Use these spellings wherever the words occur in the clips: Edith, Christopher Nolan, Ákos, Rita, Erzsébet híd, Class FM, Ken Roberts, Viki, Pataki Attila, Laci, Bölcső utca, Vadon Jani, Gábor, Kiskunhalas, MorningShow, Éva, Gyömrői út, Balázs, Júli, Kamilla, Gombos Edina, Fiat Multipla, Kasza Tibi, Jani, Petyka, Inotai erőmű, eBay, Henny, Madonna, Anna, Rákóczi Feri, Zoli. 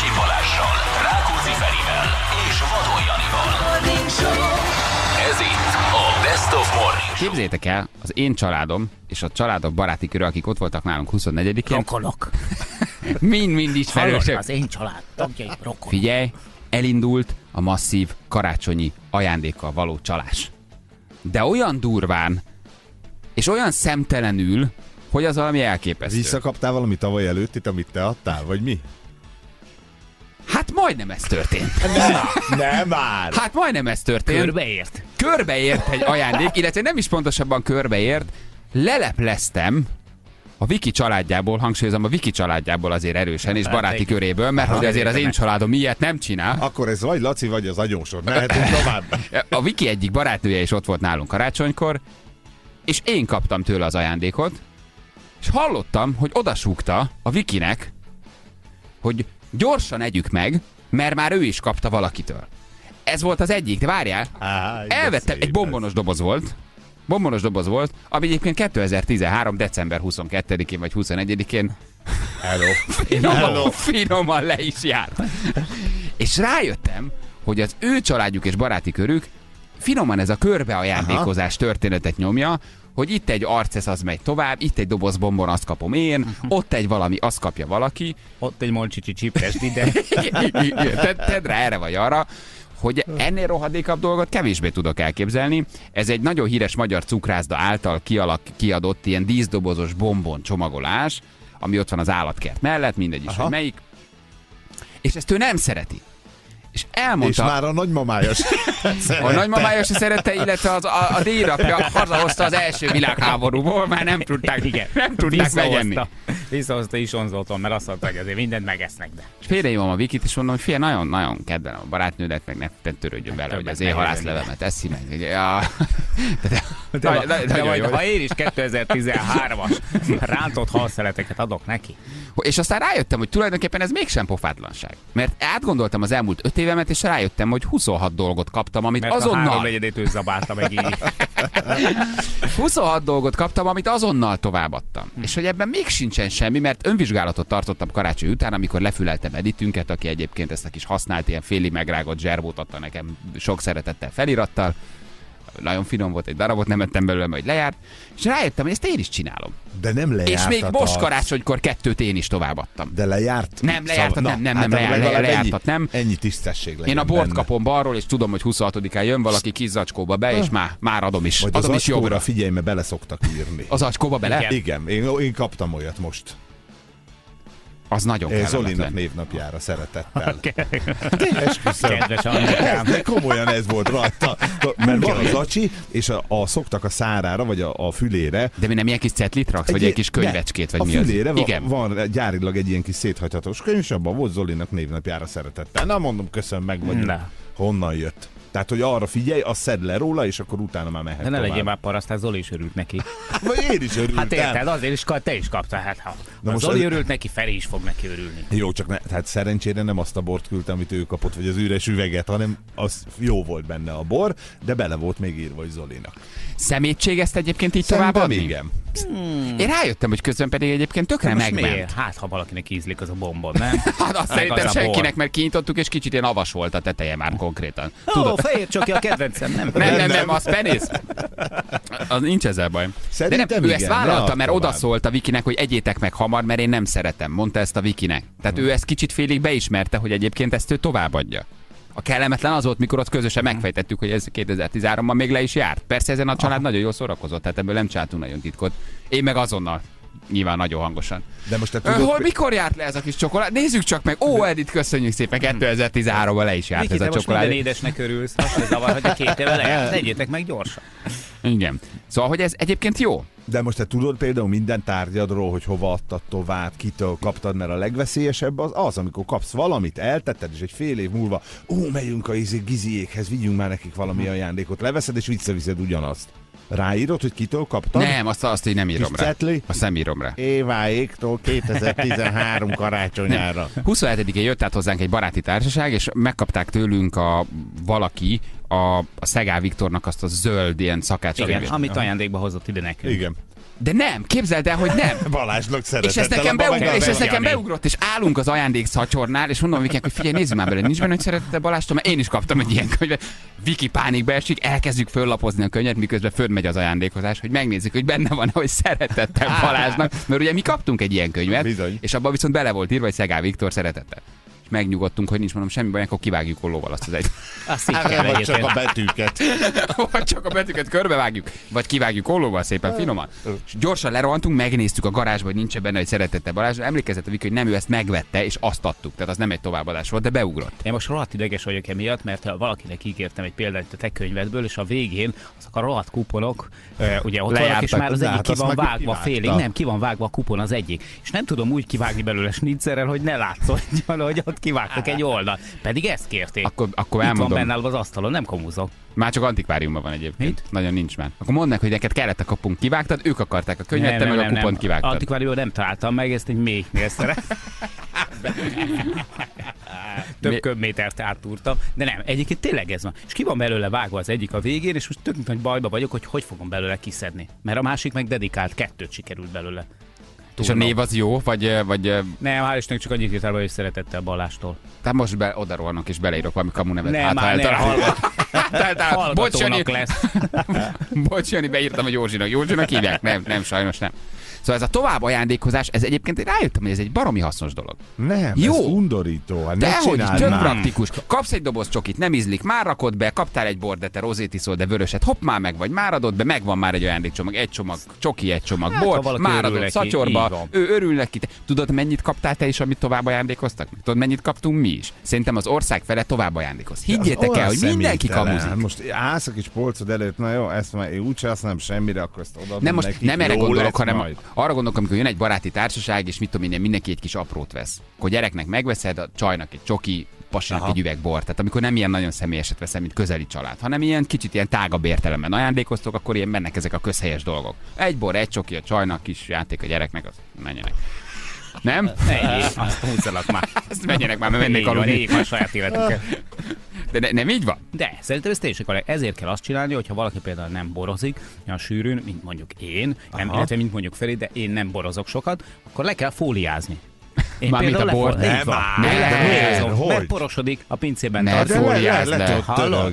Sebestyén Balázssal, Rákóczi Ferivel és Vadon Janival. Ez itt a Best of Morning Show. Képzeljétek el, az én családom és a családok baráti körül, akik ott voltak nálunk 24-én. Rokonok. Mind ismerősök. Az én család tagjai rokonok. Figyelj, elindult a masszív karácsonyi ajándékkal való csalás. De olyan durván, és olyan szemtelenül, hogy az valami elképesztő. Visszakaptál valami tavaly előttit, amit te adtál, vagy mi? Hát majdnem ez történt. Nem már. Hát majdnem ez történt. Körbeért. Körbeért egy ajándék, illetve nem is pontosabban körbeért. Lelepleztem a Viki családjából, hangsúlyozom, a Viki családjából azért erősen, és baráti köréből, mert hogy azért az én családom ilyet nem csinál. Akkor ez vagy Laci, vagy az agyósod. Mehetünk tovább. A Viki egyik barátnője is ott volt nálunk karácsonykor, és én kaptam tőle az ajándékot, és hallottam, hogy odasúgta a Vikinek, hogy gyorsan együk meg, mert már ő is kapta valakitől. Ez volt az egyik, de várjál, elvettem, egy bombonos doboz volt, ami egyébként 2013. december 22-én vagy 21-én finoman le is járt. És rájöttem, hogy az ő családjuk és baráti körük finoman ez a körbeajándékozás történetet nyomja, hogy itt egy arcesz, az megy tovább, itt egy doboz bombon, azt kapom én, ott egy valami, azt kapja valaki. Ott egy moncsicsi csipest ide. Tedd rá erre vagy arra, hogy ennél rohadékabb dolgot kevésbé tudok elképzelni. Ez egy nagyon híres magyar cukrászda által kiadott ilyen díszdobozos bombon csomagolás, ami ott van az állatkert mellett, mindegy is, hogy melyik. És ezt ő nem szereti. És elmondta... És már a nagymamája szerette. A nagymamája se szerette, illetve a dédapja hazahozta az első világháborúból, már nem tudták, igen, nem tudták megenni. Visszahozta Isonzoltól, mert azt mondták, hogy azért mindent megesznek. De. És félreívom a Vikit, és mondom, hogy fél, nagyon-nagyon kedvelem a barátnődet, meg ne törődjön vele, hogy az én halászlevemet eszi meg. De majd, ha én is 2013-as rántott halszeleteket adok neki. És aztán rájöttem, hogy tulajdonképpen ez mégsem pofátlanság. Mert átgondoltam az elmúlt 5 évemet, és rájöttem, hogy 26 dolgot kaptam, amit mert azonnal... Mert a 3/4-ét őszabálta meg így. 26 dolgot kaptam, amit azonnal továbbadtam. És hogy ebben még sincsen semmi, mert önvizsgálatot tartottam karácsony után, amikor lefüleltem Editünket, aki egyébként ezt a kis használt, ilyen féli megrágott zserbót adta nekem sok szeretettel felirattal. Nagyon finom volt, egy darabot nem ettem belőle, majd lejárt, és rájöttem, hogy ezt én is csinálom. De nem lejártatad. És még most karácsonykor 2 én is továbbadtam. De lejárt? Nem, lejártat, nem. Ennyi tisztesség legyen. Én a bort kapom balról, és tudom, hogy 26-án jön valaki kis zacskóba be, és már adom is. Vagy adom az is jobbra. Figyelj, mert bele szoktak írni. Az zacskóba bele? Igen, én kaptam olyat most. Az nagyon kellemetlen. Zolinak névnapjára szeretettel. Kedves anyukám. De komolyan ez volt rajta. Mert van az acsi, és a szoktak a szárára, vagy a fülére. De mi nem ilyen kis cetlit raksz, vagy egy kis könyvecskét, vagy mi az? A fülére van gyárilag egy ilyen kis széthajthatós könyv, és abban volt Zolinak névnapjára szeretettel. Na mondom, köszönöm, meg vagyok. Honnan jött? Tehát, hogy arra figyelj, azt szedd le róla, és akkor utána már mehet tovább. Ne legyél már paraszt, Zoli is örült neki. Vagy én is örültem. Hát érted, azért is, te is kaptál. Hát, ha Zoli örült neki, Feri is fog neki örülni. Jó, csak hát szerencsére nem azt a bort küldtem, amit ő kapott, vagy az üres üveget, hanem az jó volt benne a bor, de bele volt még írva, hogy Zolinak. Szemétség ezt egyébként így továbbadni? Igen. Én rájöttem, hogy közben pedig egyébként tökre megment. Hát, ha valakinek ízlik az a bomba, nem? Hát azt szerintem senkinek, mert kinyitottuk, és kicsit ilyen avas volt a teteje már konkrétan. Tudod? Fehér csoki a kedvencem, nem, az penész. Az nincs ezzel baj. Szerintem de nem, igen, ő ezt vállalta, mert odaszólt a Vikinek, hogy egyétek meg hamar, mert én nem szeretem, mondta ezt a Vikinek. Tehát ő ezt kicsit félig beismerte, hogy egyébként ezt ő továbbadja. A kellemetlen az volt, mikor ott közösen megfejtettük, hogy ez 2013-ban még le is járt. Persze ezen a család nagyon jól szórakozott, tehát ebből nem csináltunk nagyon titkot. Én meg azonnal. Nyilván nagyon hangosan. De most te tudod, mikor járt le ez a kis csokoládé? Nézzük csak meg. Ó, Edith, köszönjük szépen, 2013-ban le is járt Viki, ez a csokoládé. Viki, te most minden édesnek örülsz, azt zavar, hogy a 2 éve lejárt. Legyétek meg gyorsan. Igen. Szóval, hogy ez egyébként jó. De most te tudod például minden tárgyadról, hogy hova adtad tovább, kitől kaptad, mert a legveszélyesebb az, amikor kapsz valamit, eltetted, és egy fél év múlva, megyünk a giziékhez, vigyünk már nekik valami ajándékot, leveszed, és visszaviszed ugyanazt. Ráírod, hogy kitől kaptam? Nem, azt így nem írom rá. Azt nem írom rá. Éváéktól 2013 karácsonyára. 27-én jött át hozzánk egy baráti társaság, és megkapták tőlünk a Szegő Viktornak azt a zöld ilyen szakácskönyvet. Igen, amit ajándékba hozott ide nekünk. Igen. De nem, képzeld el, hogy nem. Balázsnak szeretett. És ez nekem beugrott, és állunk az ajándékszatyornál, és mondom Vikinek, hogy figyelj, nézzük már bele, nincs benne, hogy szeretette Balázstól, mert én is kaptam egy ilyen könyvet. Viki pánikba esik, elkezdjük föllapozni a könyvet, miközben fönnmegy az ajándékozás, hogy megnézzük, hogy benne van, hogy szeretettem Balázsnak, mert ugye mi kaptunk egy ilyen könyvet, bizony. És abban viszont bele volt írva, hogy Szegő Viktor szeretette. Megnyugodtunk, hogy nincs, mondom, semmi baj, akkor kivágjuk ollóval azt az egy. Azt vagy csak a betűket. Vagy csak a betűket körbevágjuk, vagy kivágjuk ollóval szépen finoman. És gyorsan lerohantunk, megnéztük a garázsba, hogy nincs benne, hogy szeretette Balázs. Emlékezett a Viki, hogy nem ő ezt megvette, és azt adtuk. Tehát az nem egy továbbadás volt, de beugrott. Én most rohadt ideges vagyok emiatt, mert ha valakinek ígértem egy példányt a te könyvedből, és a végén azok a rohadt kuponok, ugye ott vannak, és már az egyik ki van vágva félig, nem, ki van vágva a kupon az egyik. És nem tudom úgy kivágni belőle snitzerrel, hogy ne látszódjon, hogy ott kivágtak egy oldal. Pedig ezt kérték. Akkor elmondom. Itt van benne az asztalon, nem komúzok. Már csak antikváriumban van egyébként. Mit? Nagyon nincs már. Akkor mondd meg, hogy neked kellett a kupont kivágtad, ők akarták a könyvet, te meg a kupont kivágtad. Antikváriumban nem találtam meg, ezt egy mélynél szerettem. Több köbmétert átúrtam, de nem, egyébként tényleg ez van. És ki van belőle vágva az egyik a végén, és most tök nagy bajba vagyok, hogy hogy fogom belőle kiszedni. Mert a másik meg dedikált, kettőt sikerült belőle. És a név az jó, vagy... Nem, hál' Istennek csak annyit írtál, hogy szeretette a Balástól. Tehát most oda rohanok és beleírok valami kamu nevet. Nem, már nem, hallgatónak lesz. Bocs, Jani, beírtam a Józsinak. Józsinak hívják? Nem, sajnos nem. Szóval ez a tovább ajándékozás, ez egyébként rájöttem, hogy ez egy baromi hasznos dolog. Nem, jó, ez undorító. Hát dehogy, tök praktikus. Kapsz egy doboz csokit, nem ízlik, már rakod be, kaptál egy bort, de te rozét iszol, de vöröset, hopp, már meg vagy, már adod be, megvan már egy ajándékcsomag, egy csomag csoki, egy csomag hát, bor, már adott neki, szatyorba, ő örül neki. Tudod, mennyit kaptál te is, amit tovább ajándékoztak? Tudod, mennyit kaptunk mi is? Szerintem az ország fele tovább ajándékoz. Higgyétek el, hogy mindenki kamuzik. Most állsz és polcod előtt, na jó, ezt már én úgyse használom semmire, akkor ezt odaadom. Nem, most nem erre gondolok, hanem arra gondolok, amikor jön egy baráti társaság, és mit tudom én, mindenki egy kis aprót vesz. Akkor gyereknek megveszed, a csajnak egy csoki, pasinak egy üveg bort. Tehát amikor nem ilyen nagyon személyeset veszem, mint közeli család, hanem ilyen kicsit ilyen tágabb értelemben ajándékoztok, akkor ilyen mennek ezek a közhelyes dolgok. Egy bor, egy csoki, a csajnak, kis játék a gyereknek, az menjenek. Nem? Azt húzzanak már. Ezt menjenek már, mert mennék aludni. Már saját életükkel. De nem így van? De szerintem ez teljesen korrekt. Ezért kell azt csinálni, hogyha valaki például nem borozik olyan sűrűn, mint mondjuk én, nem, illetve mint mondjuk Feri, de én nem borozok sokat, akkor le kell fóliázni. Én már mint a bort. Nem, porosodik a pincében. Ne fóliázz le.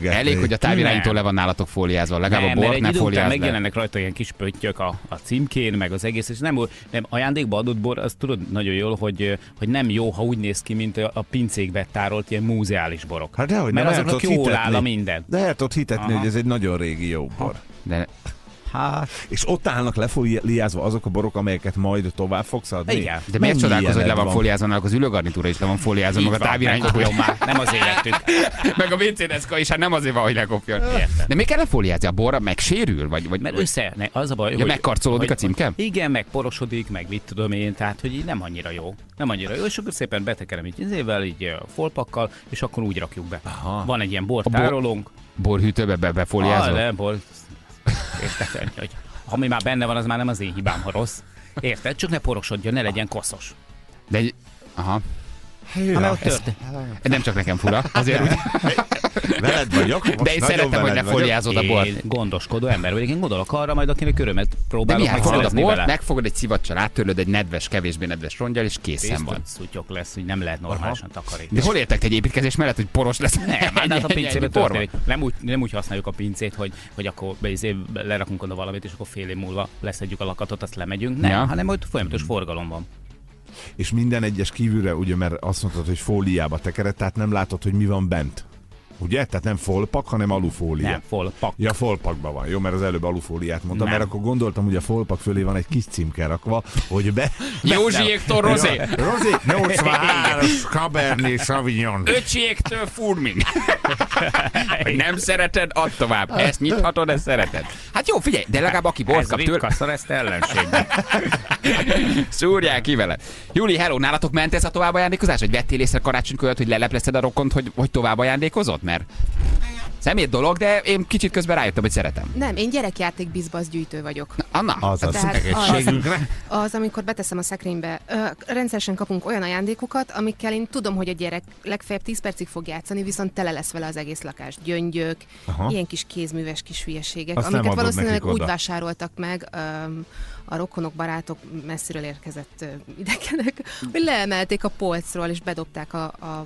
Elég, hogy a távirányító le van nálatok fóliázva. Legalább a bort ne fóliázz le. Megjelennek rajta ilyen kis pöttyök a címkén, meg az egész. És nem ajándékba adott bor, azt tudod nagyon jól, hogy nem jó, ha úgy néz ki, mint a pincékbe tárolt ilyen múzeális borok. Hát dehogy, mert azoknak jól áll a minden. De el tudod hitetni, hogy ez egy nagyon régi jó bor. Hát. És ott állnak lefóliázva azok a borok, amelyeket majd tovább fogsz adni. Igen. De miért csodálkozol, hogy le van fóliázva, az ülőgarnitúra is le van fóliázva, meg a távirányítója már. Nem azért lettük. Meg a WC-deszka is, hát nem azért van, hogy lekopjon. De még kell lefóliázni? A borra megsérül? Vagy mert össze, ne, az a baj, hogy megkarcolódik a címke? Igen, megporosodik, meg mit tudom én, tehát hogy így nem annyira jó. Nem annyira jó, és akkor szépen betekerem így izével, így folpakkal, és akkor úgy rakjuk be. Aha. Van egy ilyen bortárolónk. Borhűtőbe befóliázva. Érted, hogy ami már benne van, az már nem az én hibám, ha rossz. Érted? Csak ne porosodjon, ne legyen koszos. De egy... Aha. Hűha, nem csak nekem fura, azért úgy... Veled vagyok. De én szeretem, hogy ne fóliázod a bort. Én gondoskodó ember vagyok, én gondolok arra majd, akinek körömet próbálok megszerezni vele. Megfogod egy szivacsal, áttörlöd egy nedves, kevésbé nedves rongyal, és készen van. Szutyok lesz, hogy nem lehet normálisan takarítani. De hol értek egy építkezés mellett, hogy poros lesz? Nem, a pincébe történik. Nem úgy használjuk a pincét, hogy akkor lerakunk oda valamit, és akkor fél év múlva leszedjük a lakatot, azt lemegyünk. Nem, hanem majd folyamatos forgalom van. És minden egyes kívülre, ugye, mert azt mondtad, hogy fóliába tekered, tehát nem látod, hogy mi van bent. Ugye? Tehát nem folpak, hanem alufólia. Nem, folpak. Ja, folpakban van. Jó, mert az előbb alufóliát mondtam, nem. Mert akkor gondoltam, hogy a folpak fölé van egy kis címke rakva, hogy be... Józsiéktól rozé. Rozé, 80-as Cabernet Sauvignon. Öcsiéktől Furmin. Nem szereted, add tovább. Ezt nyithatod, ezt szereted. Hát jó, figyelj, de legalább aki bort kap tőle... Ez ezt ellenségben. Szúrják ki vele. Júli, hello, nálatok ment ez a továbbajándékozás? Hogy vettél észre karácsonykor, hogy leleplezted a rokont, hogy továbbajándékozott? Mert Szemét dolog, de én kicsit közben rájöttem, hogy szeretem. Nem, én gyerekjáték bizbaszgyűjtő vagyok. Anna, az, amikor beteszem a szekrénybe, rendszeresen kapunk olyan ajándékokat, amikkel én tudom, hogy a gyerek legfeljebb 10 percig fog játszani, viszont tele lesz vele az egész lakás. Gyöngyök, aha, ilyen kis kézműves kis hülyeségek, azt amiket valószínűleg úgy vásároltak meg a rokonok, barátok, messziről érkezett idegenek, hogy leemelték a polcról, és bedobták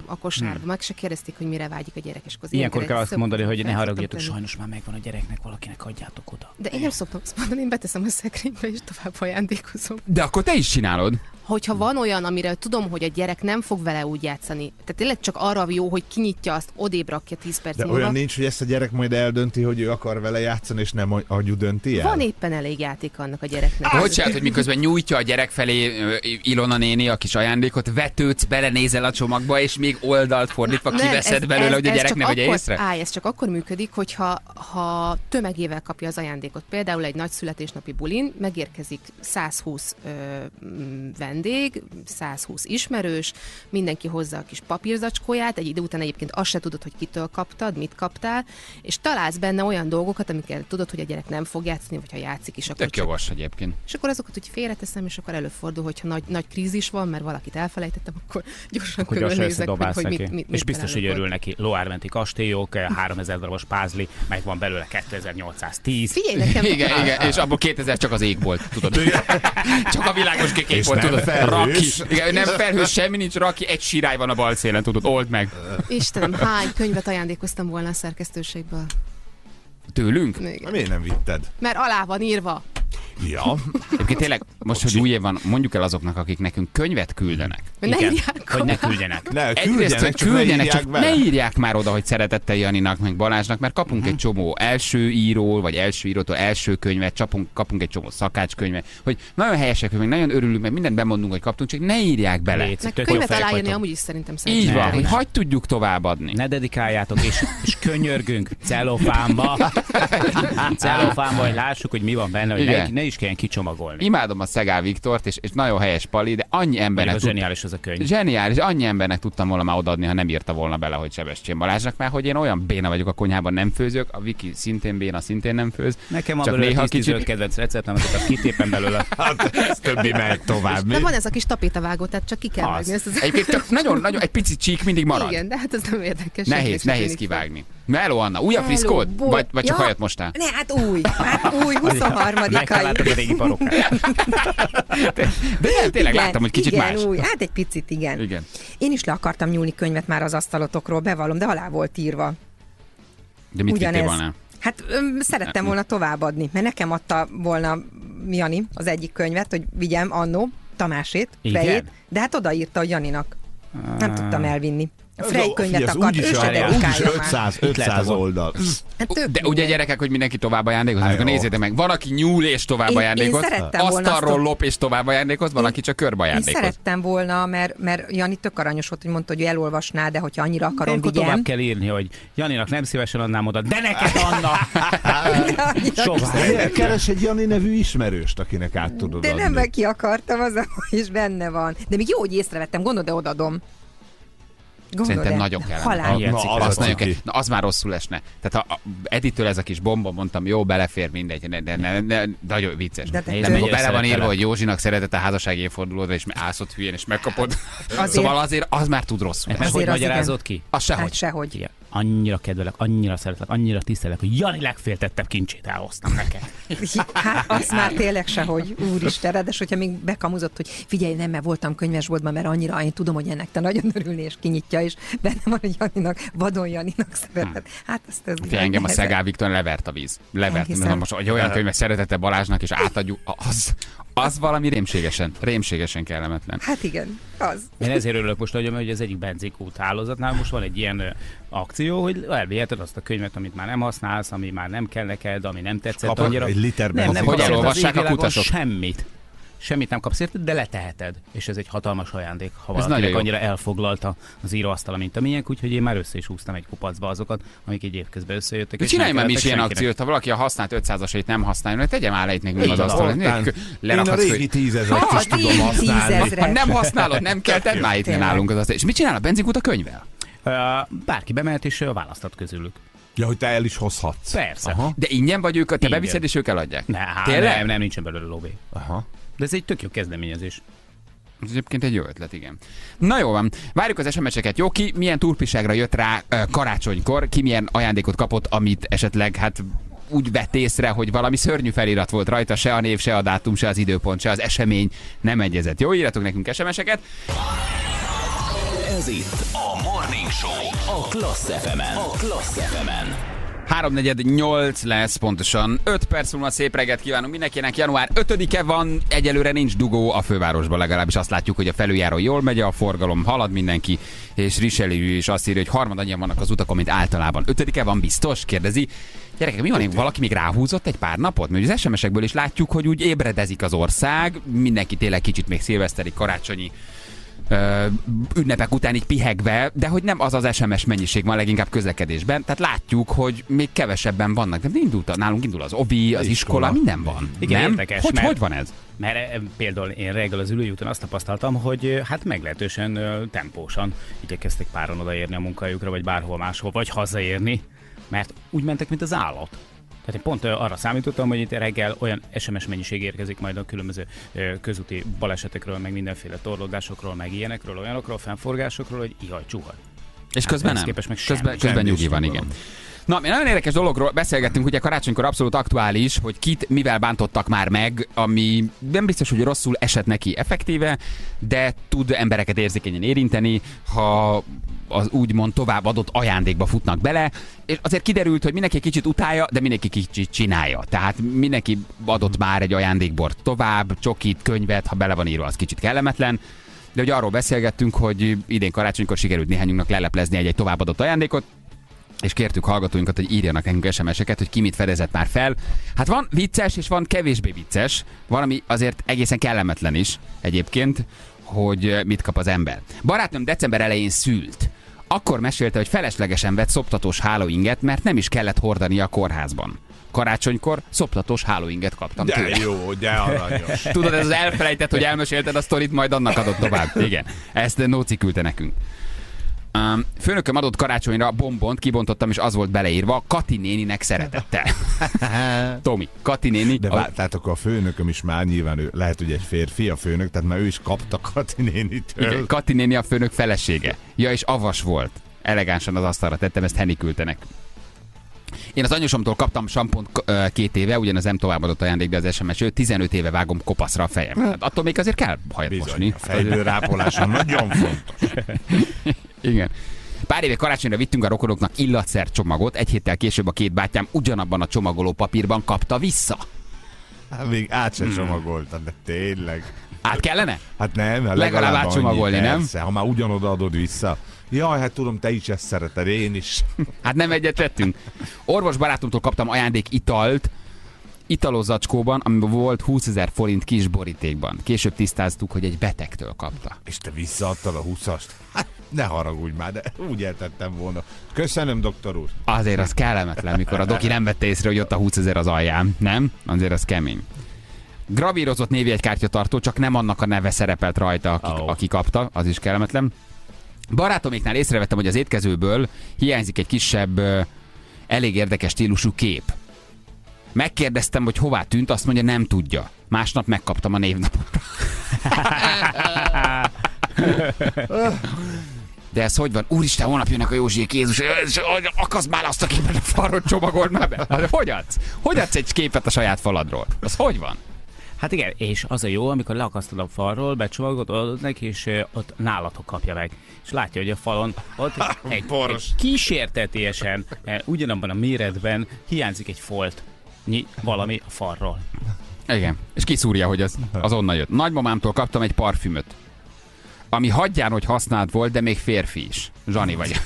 a kosárba. Meg se kérdezték, hogy mire vágyik a gyerek. Ilyenkor kell azt mondani, hogy ne haragudjatok, sajnos már megvan a gyereknek, valakinek adjátok oda. De én nem szoktam azt mondani, én beteszem a szekrénybe, és tovább ajándékozom. De akkor te is csinálod? Hogyha van olyan, amire tudom, hogy a gyerek nem fog vele úgy játszani, tehát tényleg csak arra jó, hogy kinyitja azt, odébb rakja 10 perc múlva. De olyan nincs, hogy ezt a gyerek majd eldönti, hogy ő akar vele játszani, és nem anyu dönti el? Van éppen elég játék annak a gyereknek. Hogy csinált, hogy miközben nyújtja a gyerek felé Ilona néni a kis ajándékot, vetődsz, belenézel a csomagba, és még oldalt fordítva kiveszed belőle, hogy a gyerek ne vegye észre? Á, ez csak akkor működik, hogyha tömegével kapja az ajándékot. Például egy nagy születésnapi bulin megérkezik 120 vendég, 120 ismerős, mindenki hozza a kis papírzacskóját, egy idő után egyébként azt se tudod, hogy kitől kaptad, mit kaptál, és találsz benne olyan dolgokat, amiket tudod, hogy a gyerek nem fog játszani, vagy ha játszik is, akkor tök jogos egyébként. És akkor azokat úgy félreteszem, és akkor előfordul, hogyha nagy krízis van, mert valakit elfelejtettem, akkor gyorsan körülnézek, hogy mit. És biztos, hogy örül neki. Lóárventi Kastélyok, 3000 darabos pázli, meg van belőle 2810. Figyelj nekem! Igen, és abból 2000 csak az ég volt, tudod. Csak a világos kék volt. Felhős. Igen, nem felhős, semmi nincs, Raki, egy sirály van a bal szélen, tudod, old meg. Istenem, hány könyvet ajándékoztam volna a szerkesztőségből? Tőlünk? Na, miért nem vitted? Mert alá van írva. Ja. Egyébként tényleg, most, hogy új év van, mondjuk el azoknak, akik nekünk könyvet küldenek. Igen, hogy ne küldjenek. Ne írják már oda, hogy szeretettel Janinak, meg Balázsnak, mert kapunk egy csomó első írótól első könyvet, kapunk egy csomó szakácskönyvet, hogy nagyon helyesek, meg nagyon örülünk, meg mindent bemondunk, hogy kaptunk, csak ne írják bele. Meg könyvet aláírni amúgy is szerintem szeretnék. Így van, hogy hagyd tudjuk továbbadni. Ne dedikáljátok, és könyörgünk celofánba, hogy lássuk, hogy mi van benne, hogy ne is kelljen kicsomagolni. Imádom a Szegő Viktort, és nagyon helyes pali, de annyi embernek. Zseniális az a könyv. Zseniális, annyi embernek tudtam volna már odaadni, ha nem írta volna bele, hogy Sebestyén Balázsnak, mert hogy én olyan béna vagyok, a konyhában nem főzök, a Viki szintén béna, szintén nem főz. Nekem a belőle kicsit kedvenc receptem, azokat kitépen belőle. Hát, ez többi megy tovább. De van ez a kis tapétavágó, tehát csak ki kell vágni. Egyébként nagyon egy pici csík mindig marad. Igen, de hát ez nem érdekes. Nehéz kivágni. Hello, Anna, új a friszkód? Vagy csak hajat mostál? Ne, hát új, 23-ai. A régi barokát. De tényleg láttam, hogy kicsit más. Új. Hát egy picit, igen. Én is le akartam nyúlni könyvet már az asztalotokról, bevallom, de alá volt írva. De mit vittél volna? Hát szerettem volna továbbadni, mert nekem adta volna Jani az egyik könyvet, hogy vigyem annó Tamásét, Frejét, de hát odaírta a Janinak. Nem tudtam elvinni. A Frey könyvet akart, ő se dedikálja már. 500 oldal. De ugye gyerekek, hogy mindenki tovább ajándékoz, akkor nézzétek meg. Van, aki nyúl és tovább ajándékoz, asztalról lop és tovább ajándékoz, van, aki csak körbe ajándékoz. Én szerettem volna, mert Jani tök aranyos volt, hogy mondta, hogy ő elolvasná, de hogyha annyira akarom, vigyem. Tovább kell írni, hogy Janinak nem szívesen adnám oda, de neked, Anna! Keres egy Jani nevű ismerőst, akinek át tudod adni. De nem, ki akartam, az is benne van. De még jó, hogy észrevettem, gondolod, de odaadom. Szerintem nagyon kellene. Az már rosszul esne. Tehát ha Editől ez a kis bomba, mondtam, jó, belefér, mindegy, de nagyon vicces. Amikor bele van írva, hogy Józsinak szeretett a házasság évfordulóra, és ászott hülyén, és megkapod. Szóval azért az már tud rosszul esni. Hogy magyarázod ki? Az sehogy. Annyira kedvelek, annyira szeretlek, annyira tisztelek, hogy Jani legféltettebb kincsét elhoztam neked. Hát azt már tényleg sehogy, úristen, de hogyha még bekamuzott, hogy figyelj, nem, mert voltam könyvesboltban, mert annyira, én tudom, hogy ennek te nagyon örülni, és kinyitja, és benne van, hogy vadon Janinak szeretett. Hát azt ez engem a Szegő Viktor levert a víz. Most, hogy olyan könyvet szeretette Balázsnak, és átadjuk, az valami rémségesen kellemetlen. Hát igen, az. Én ezért örülök most, hogy az egyik benzinkút hálózatnál most van egy ilyen akció, hogy elviheted azt a könyvet, amit már nem használsz, ami már nem kell neked, ami nem tetszett annyira. Egy liter benzinkút. Hogy elolvassák a kutasok? Semmit nem kapsz érted, de leteheted. És ez egy hatalmas ajándék, ha valakinek annyira elfoglalta az íróasztala, mint a miénk, úgyhogy én már össze is húztam egy kupacba azokat, amik egy évközben összejöttek. De csinálj már mi is ilyen akciót, ha valaki a használt 500-asait nem használja, hogy tegyem áll itt nekünk az asztalon. Lerakhatsz, hogy 10 000-et is tudom használni. Ha nem használod, nem kell, tedd már itt nálunk az asztalon. És mit csinál a benzinkút a könyvvel? Bárki bemehet és választhat közülük. Ja, hogy te el is hozhatsz. Persze. Aha. De ingyen vagy ők, te beviszed és ők eladják? Nem, nincsen belőle lóvé. Aha. De ez egy tök jó kezdeményezés. Ez egyébként egy jó ötlet, igen. Na jó van, várjuk az SMS-eket. Jó, ki milyen turpiságra jött rá karácsonykor, ki milyen ajándékot kapott, amit esetleg hát úgy vett észre, hogy valami szörnyű felirat volt rajta, se a név, se a dátum, se az időpont, se az esemény nem egyezett. Jó, írjatok nekünk SMS-eket. Ez itt a Morning Show a Class FM-en. 3:48 lesz pontosan. 5 perc múlva szép reggelt kívánunk mindenkinek. Január 5-e van, egyelőre nincs dugó a fővárosban, legalábbis azt látjuk, hogy a felüljáró jól megy, a forgalom halad mindenki, és Risheli is azt írja, hogy harmadannyian vannak az utakon, mint általában. 5-e van biztos? Kérdezi. Gyerekek, mi van, valaki még ráhúzott egy pár napot? Mert az SMS-ekből is látjuk, hogy úgy ébredezik az ország, mindenki tényleg kicsit még szilveszteri, karácsonyi ünnepek után így pihegve, de hogy nem az az SMS mennyiség van leginkább közlekedésben, tehát látjuk, hogy még kevesebben vannak. De indult, nálunk indul az ovi, az iskola, minden van. Igen, nem? Érdekes, hogy van ez? Mert például én reggel az ülőjúton azt tapasztaltam, hogy hát meglehetősen tempósan igyekeztek páran odaérni a munkahelyükre, vagy bárhol máshol, vagy hazaérni, mert úgy mentek, mint az állat. Tehát én pont arra számítottam, hogy itt reggel olyan SMS mennyiség érkezik majd a különböző közúti balesetekről, meg mindenféle torlódásokról, meg ilyenekről, olyanokról, fennforgásokról, hogy ihaj, csuhaj. És hát közben nem. Közben nyugi van, igen. Na, nagyon érdekes dologról beszélgettünk, ugye karácsonykor abszolút aktuális, hogy kit mivel bántottak már meg, ami nem biztos, hogy rosszul esett neki effektíve, de tud embereket érzékenyen érinteni, ha az úgymond tovább adott ajándékba futnak bele, és azért kiderült, hogy mindenki kicsit utálja, de mindenki kicsit csinálja. Tehát mindenki adott már egy ajándékbort tovább, csokit, könyvet, ha bele van írva, az kicsit kellemetlen. De ugye arról beszélgettünk, hogy idén karácsonykor sikerült néhányunknak leleplezni egy továbbadott ajándékot, és kértük hallgatóinkat, hogy írjanak nekünk SMS-eket, hogy ki mit fedezett már fel. Hát van vicces, és van kevésbé vicces, valami azért egészen kellemetlen is egyébként, hogy mit kap az ember. Barátnőm december elején szült. Akkor mesélte, hogy feleslegesen vett szoptatós hálóinget, mert nem is kellett hordani a kórházban. Karácsonykor szoptatós hálóinget kaptam tőle. De jó, de aranyos. Tudod, ez az elfelejtett, hogy elmesélted a sztorit, majd annak adott tovább. Igen, ezt Noci küldte nekünk. Főnököm adott karácsonyra bombont, kibontottam, és az volt beleírva, Kati néninek szeretettel. Tomi, Kati néni. De tehát akkor a főnököm is már nyilván ő, lehet, hogy egy férfi a főnök, tehát már ő is kapta Kati nénitől. Igen, Kati néni a főnök felesége. Ja, és avas volt. Elegánsan az asztalra tettem, ezt Henny küldte nekünk. Én az anyósomtól kaptam sampont 2 éve, ugyanaz nem továbbadott ajándék, de az SMS-ő 15 éve vágom kopaszra a fejem. Hát attól még azért kell hajat mosni. A fejbőrápolása nagyon fontos. Igen. Pár éve karácsonyra vittünk a rokonoknak illatszercsomagot, egy héttel később a 2 bátyám ugyanabban a csomagoló papírban kapta vissza. Hát még át sem csomagoltad, de tényleg. Át kellene? Hát nem, legalább átcsomagolni, nem? Persze, ha már ugyanoda adod vissza. Jaj, hát tudom, te is ezt szereted, én is. Hát nem egyet tettünk. Orvos barátomtól kaptam ajándék italt, italózacskóban, amiben volt 20 000 forint kis borítékban. Később tisztáztuk, hogy egy betegtől kapta. És te visszaadtad a 20-ast? Hát ne haragudj már, de úgy eltettem volna. Köszönöm, doktor úr. Azért az kellemetlen, mikor a doki nem vette észre, hogy ott a 20 000 az alján. Nem? Azért az kemény. Gravírozott névjegykártyatartó, csak nem annak a neve szerepelt rajta, aki kapta. Az is kellemetlen. Barátomiknál észrevettem, hogy az étkezőből hiányzik egy kisebb, elég érdekes stílusú kép. Megkérdeztem, hogy hová tűnt, azt mondja, nem tudja. Másnap megkaptam a névnapomra. De ez hogy van? Úristen, holnap jönnek a Józsiék, Jézus, akaszd már azt a képet a falról, csomagold már be. Hogy adsz? Hogy adsz egy képet a saját faladról? Az hogy van? Hát igen, és az a jó, amikor leakasztod a falról, becsomagolod neki, és ott nálatok kapja meg. És látja, hogy a falon ott egy kísértetiesen, ugyanabban a méretben hiányzik egy folt. Valami a falról. Igen, és kiszúrja, hogy az onnan jött. Nagymamámtól kaptam egy parfümöt, ami hagyján, hogy használt volt, de még férfi is. Zsani vagyok.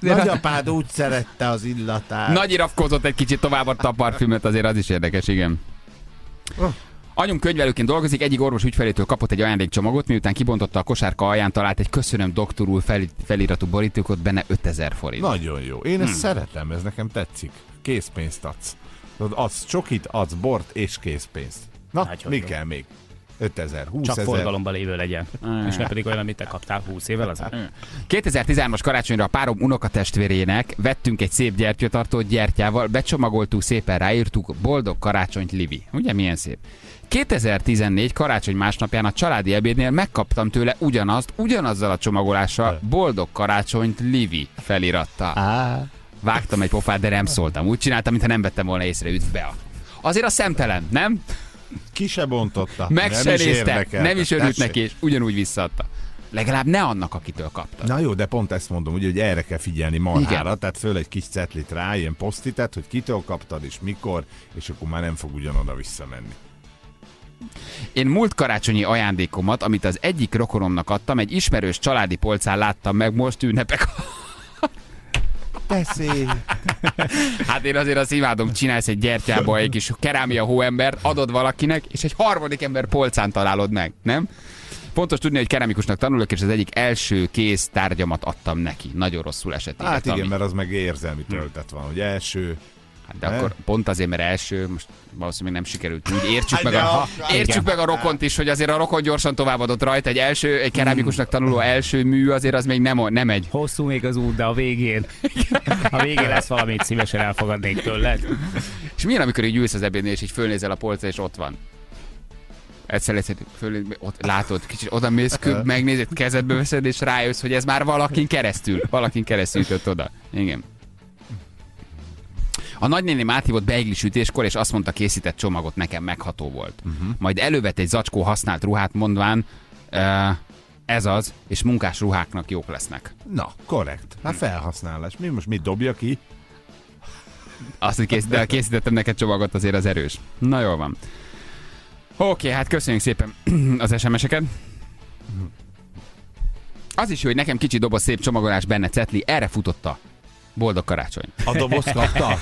Nagyapád úgy szerette az illatát. Nagy irafkozott egy kicsit, továbbadta a parfümöt, azért az is érdekes, igen. Anyum könyvelőként dolgozik, egyik orvos ügyfelétől kapott egy ajándékcsomagot, miután kibontotta a kosárka alján, talált egy köszönöm doktor úr feliratú borítékot, benne 5000 forint. Nagyon jó, én ezt szeretem, ez nekem tetszik. Készpénzt adsz. Adsz csokit, adsz bort és készpénzt. Na, hát, mi kell még? 5000, 20 000. Csak forgalomban lévő legyen. És ne pedig olyan, amit te kaptál 20 évvel az. 2013-as karácsonyra a párom unokatestvérének vettünk egy szép gyertyatartót gyertyával, becsomagoltuk, szépen ráírtuk: boldog karácsonyt, Livi. Ugye milyen szép. 2014 karácsony másnapján a családi ebédnél megkaptam tőle ugyanazt, ugyanazzal a csomagolással: boldog karácsonyt, Livi felirattal. Vágtam egy pofát, de nem szóltam. Úgy csináltam, mintha nem vettem volna észre. Üdv be. Azért a szemtelen, nem? Ki se bontotta. Megserézte, nem is örült neki, és ugyanúgy visszaadta. Legalább ne annak, akitől kapta. Na jó, de pont ezt mondom, ugye, hogy erre kell figyelni marhára. Igen. Tehát föl egy kis cetlit rá, ilyen posztitet, hogy kitől kaptad és mikor, és akkor már nem fog ugyanoda visszamenni. Én múlt karácsonyi ajándékomat, amit az egyik rokonomnak adtam, egy ismerős családi polcán láttam meg most ünnepek. Beszél. Hát én azért azt imádom, csinálsz egy gyertyába egy kis kerámia hóembert, adod valakinek, és egy harmadik ember polcán találod meg, nem? Fontos tudni, hogy keramikusnak tanulok, és az egyik első kész tárgyamat adtam neki. Nagyon rosszul esett. Hát igen, mert az meg érzelmi töltet van, hogy első... Hát de akkor pont azért, mert első, most valószínűleg nem sikerült. Úgy értsük meg a rokont is, hogy azért a rokon gyorsan továbbadott rajta. Egy kerámikusnak tanuló első mű azért az még nem egy. Hosszú még az út, de a végén lesz valamit szívesen elfogadnék tőled. És milyen, amikor így ülsz az ebédnél, és így fölnézel a polcra, és ott van? Egyszer látod, kicsit oda mész, megnézed, kezedbe veszed, és rájössz, hogy ez már valakin keresztül jutott oda. Igen. A nagynéném áthívott beiglisütéskor, és azt mondta, készített csomagot nekem, megható volt. Majd elővett egy zacskó használt ruhát, mondván, ez az, és munkás ruháknak jók lesznek. Na, korrekt. Hát felhasználás. Mi most mit dobja ki? Azt, hogy készítettem neked csomagot, azért az erős. Na jól van. Oké, hát köszönjük szépen az SMS-eket. Az is jó, hogy nekem kicsi doboz, szép csomagolás, benne cetli, erre futotta: boldog karácsony. A doboz kapta?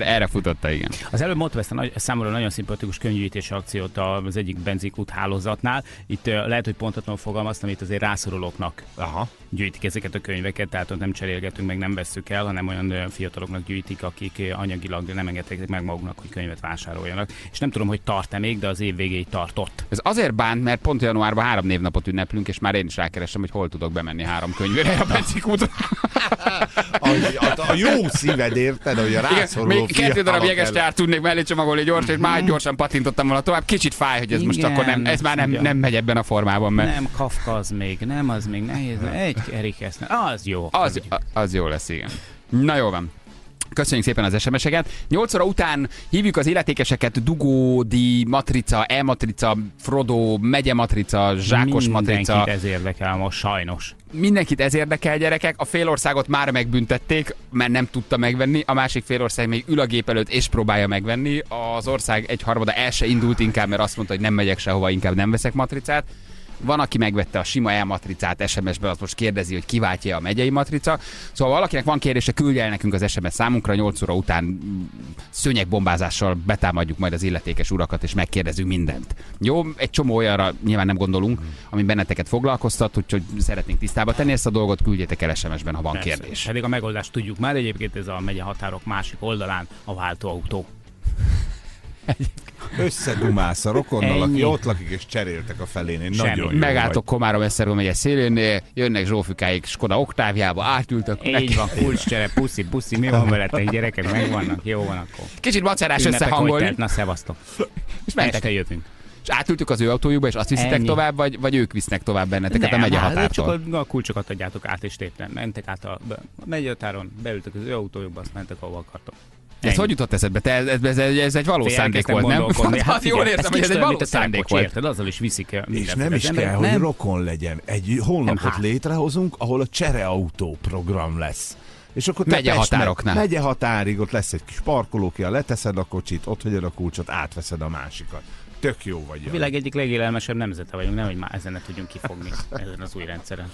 erre futotta, igen. Az előbb mondtam ezt a számomra nagyon szimpatikus könyvítési akciót az egyik benzinkút hálózatnál. Itt lehet, hogy pontatlanul fogalmaztam, itt azért rászorulóknak gyűjtik ezeket a könyveket, tehát ott nem cserélgetünk, meg nem vesszük el, hanem olyan fiataloknak gyűjtik, akik anyagilag nem engedhetik meg maguknak, hogy könyvet vásároljanak. És nem tudom, hogy tart-e még, de az év végéig tartott. Ez azért bánt, mert pont januárban 3 névnapot ünneplünk, és már én is rákeresem, hogy hol tudok bemenni 3 könyvre a benzinkúton. A jó szíved, érted, hogy a rászoruló fiatalok. 2 darab jegestár tudnék mellé csomagolni gyorsan, és már gyorsan pattintottam volna tovább. Kicsit fáj, hogy ez most akkor nem megy ebben a formában. Mert... Nem, Kafka az még, nem, az még nehéz. Egy erikeszne, az jó. Az jó lesz, igen. Na jó van. Köszönjük szépen az SMS-eket. 8 óra után hívjuk az illetékeseket: Dugódi matrica, E-matrica, Frodo, megyematrica, Zsákos matrica. Mindenkit ez érdekel most, sajnos. Mindenkit ez érdekel, gyerekek. A félországot már megbüntették, mert nem tudta megvenni. A másik félország még ül a gép előtt és próbálja megvenni. Az ország 1/3 el se indult inkább, mert azt mondta, hogy nem megyek sehova, inkább nem veszek matricát. Van, aki megvette a sima E-matricát SMS-ben, azt most kérdezi, hogy kiváltja a megyei matrica. Szóval valakinek van kérdése, küldje el nekünk az SMS számunkra, 8 óra után szőnyegbombázással betámadjuk majd az illetékes urakat, és megkérdezünk mindent. Jó, egy csomó olyanra nyilván nem gondolunk, ami benneteket foglalkoztat, úgyhogy szeretnénk tisztába tenni ezt a dolgot, küldjétek el SMS-ben, ha van kérdés. Pedig a megoldást tudjuk már, egyébként ez a megye határok másik oldalán a váltóautó. Összedumálsz a rokonnal, aki ott lakik, és cseréltek a felén. Én nagyon jó. Megálltok Komárom-Eszerről megye szélén, jönnek Zsófikáig Skoda Oktávjába, átültök. Így van, kulcscsere, puszi, mi van veletek, gyerekek, megvannak, jó van akkor. Kicsit macerás összehangolni. Na, szevasztok. És este jövünk. És átültük az ő autójukba, és azt viszitek tovább, vagy ők visznek tovább benneteket a megye határtól? Csak a kulcsokat adjátok át, és tétlen. Mentek át a megye határon, beültök az ő autójukba, azt mentek, ahova akartok. Ez hogy jutott eszedbe? Ez egy valós szándék volt, nem? Hát jól értem, hogy ez egy valós szándék volt. Érted, azzal is viszik el. És nem is kell, hogy rokon legyen. Egy honlapot létrehozunk, ahol a csereautó program lesz. És akkor megye határoknál. Megye határig, ott lesz egy kis parkolókja, leteszed a kocsit, ott hagyod a kulcsot, átveszed a másikat. Tök jó vagy. A világ egyik legélelmesebb nemzete vagyunk, nehogy már ezen ne tudjunk kifogni, ezen az új rendszeren.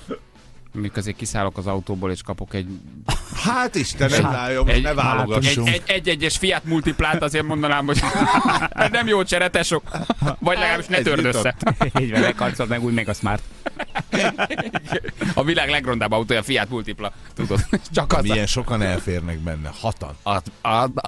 Mondjuk azért kiszállok az autóból és kapok egy... Hát Istenem, álljon, ne válogassunk. Egy-egyes Fiat Multiplát azért mondanám, hogy nem jó cseretesok. Vagy legalábbis ne törd össze. Így van, megkarcolod meg úgy még a Smart. A világ legrondább autója, Fiat Multipla. Tudod, csak az. Milyen sokan elférnek benne, hatan.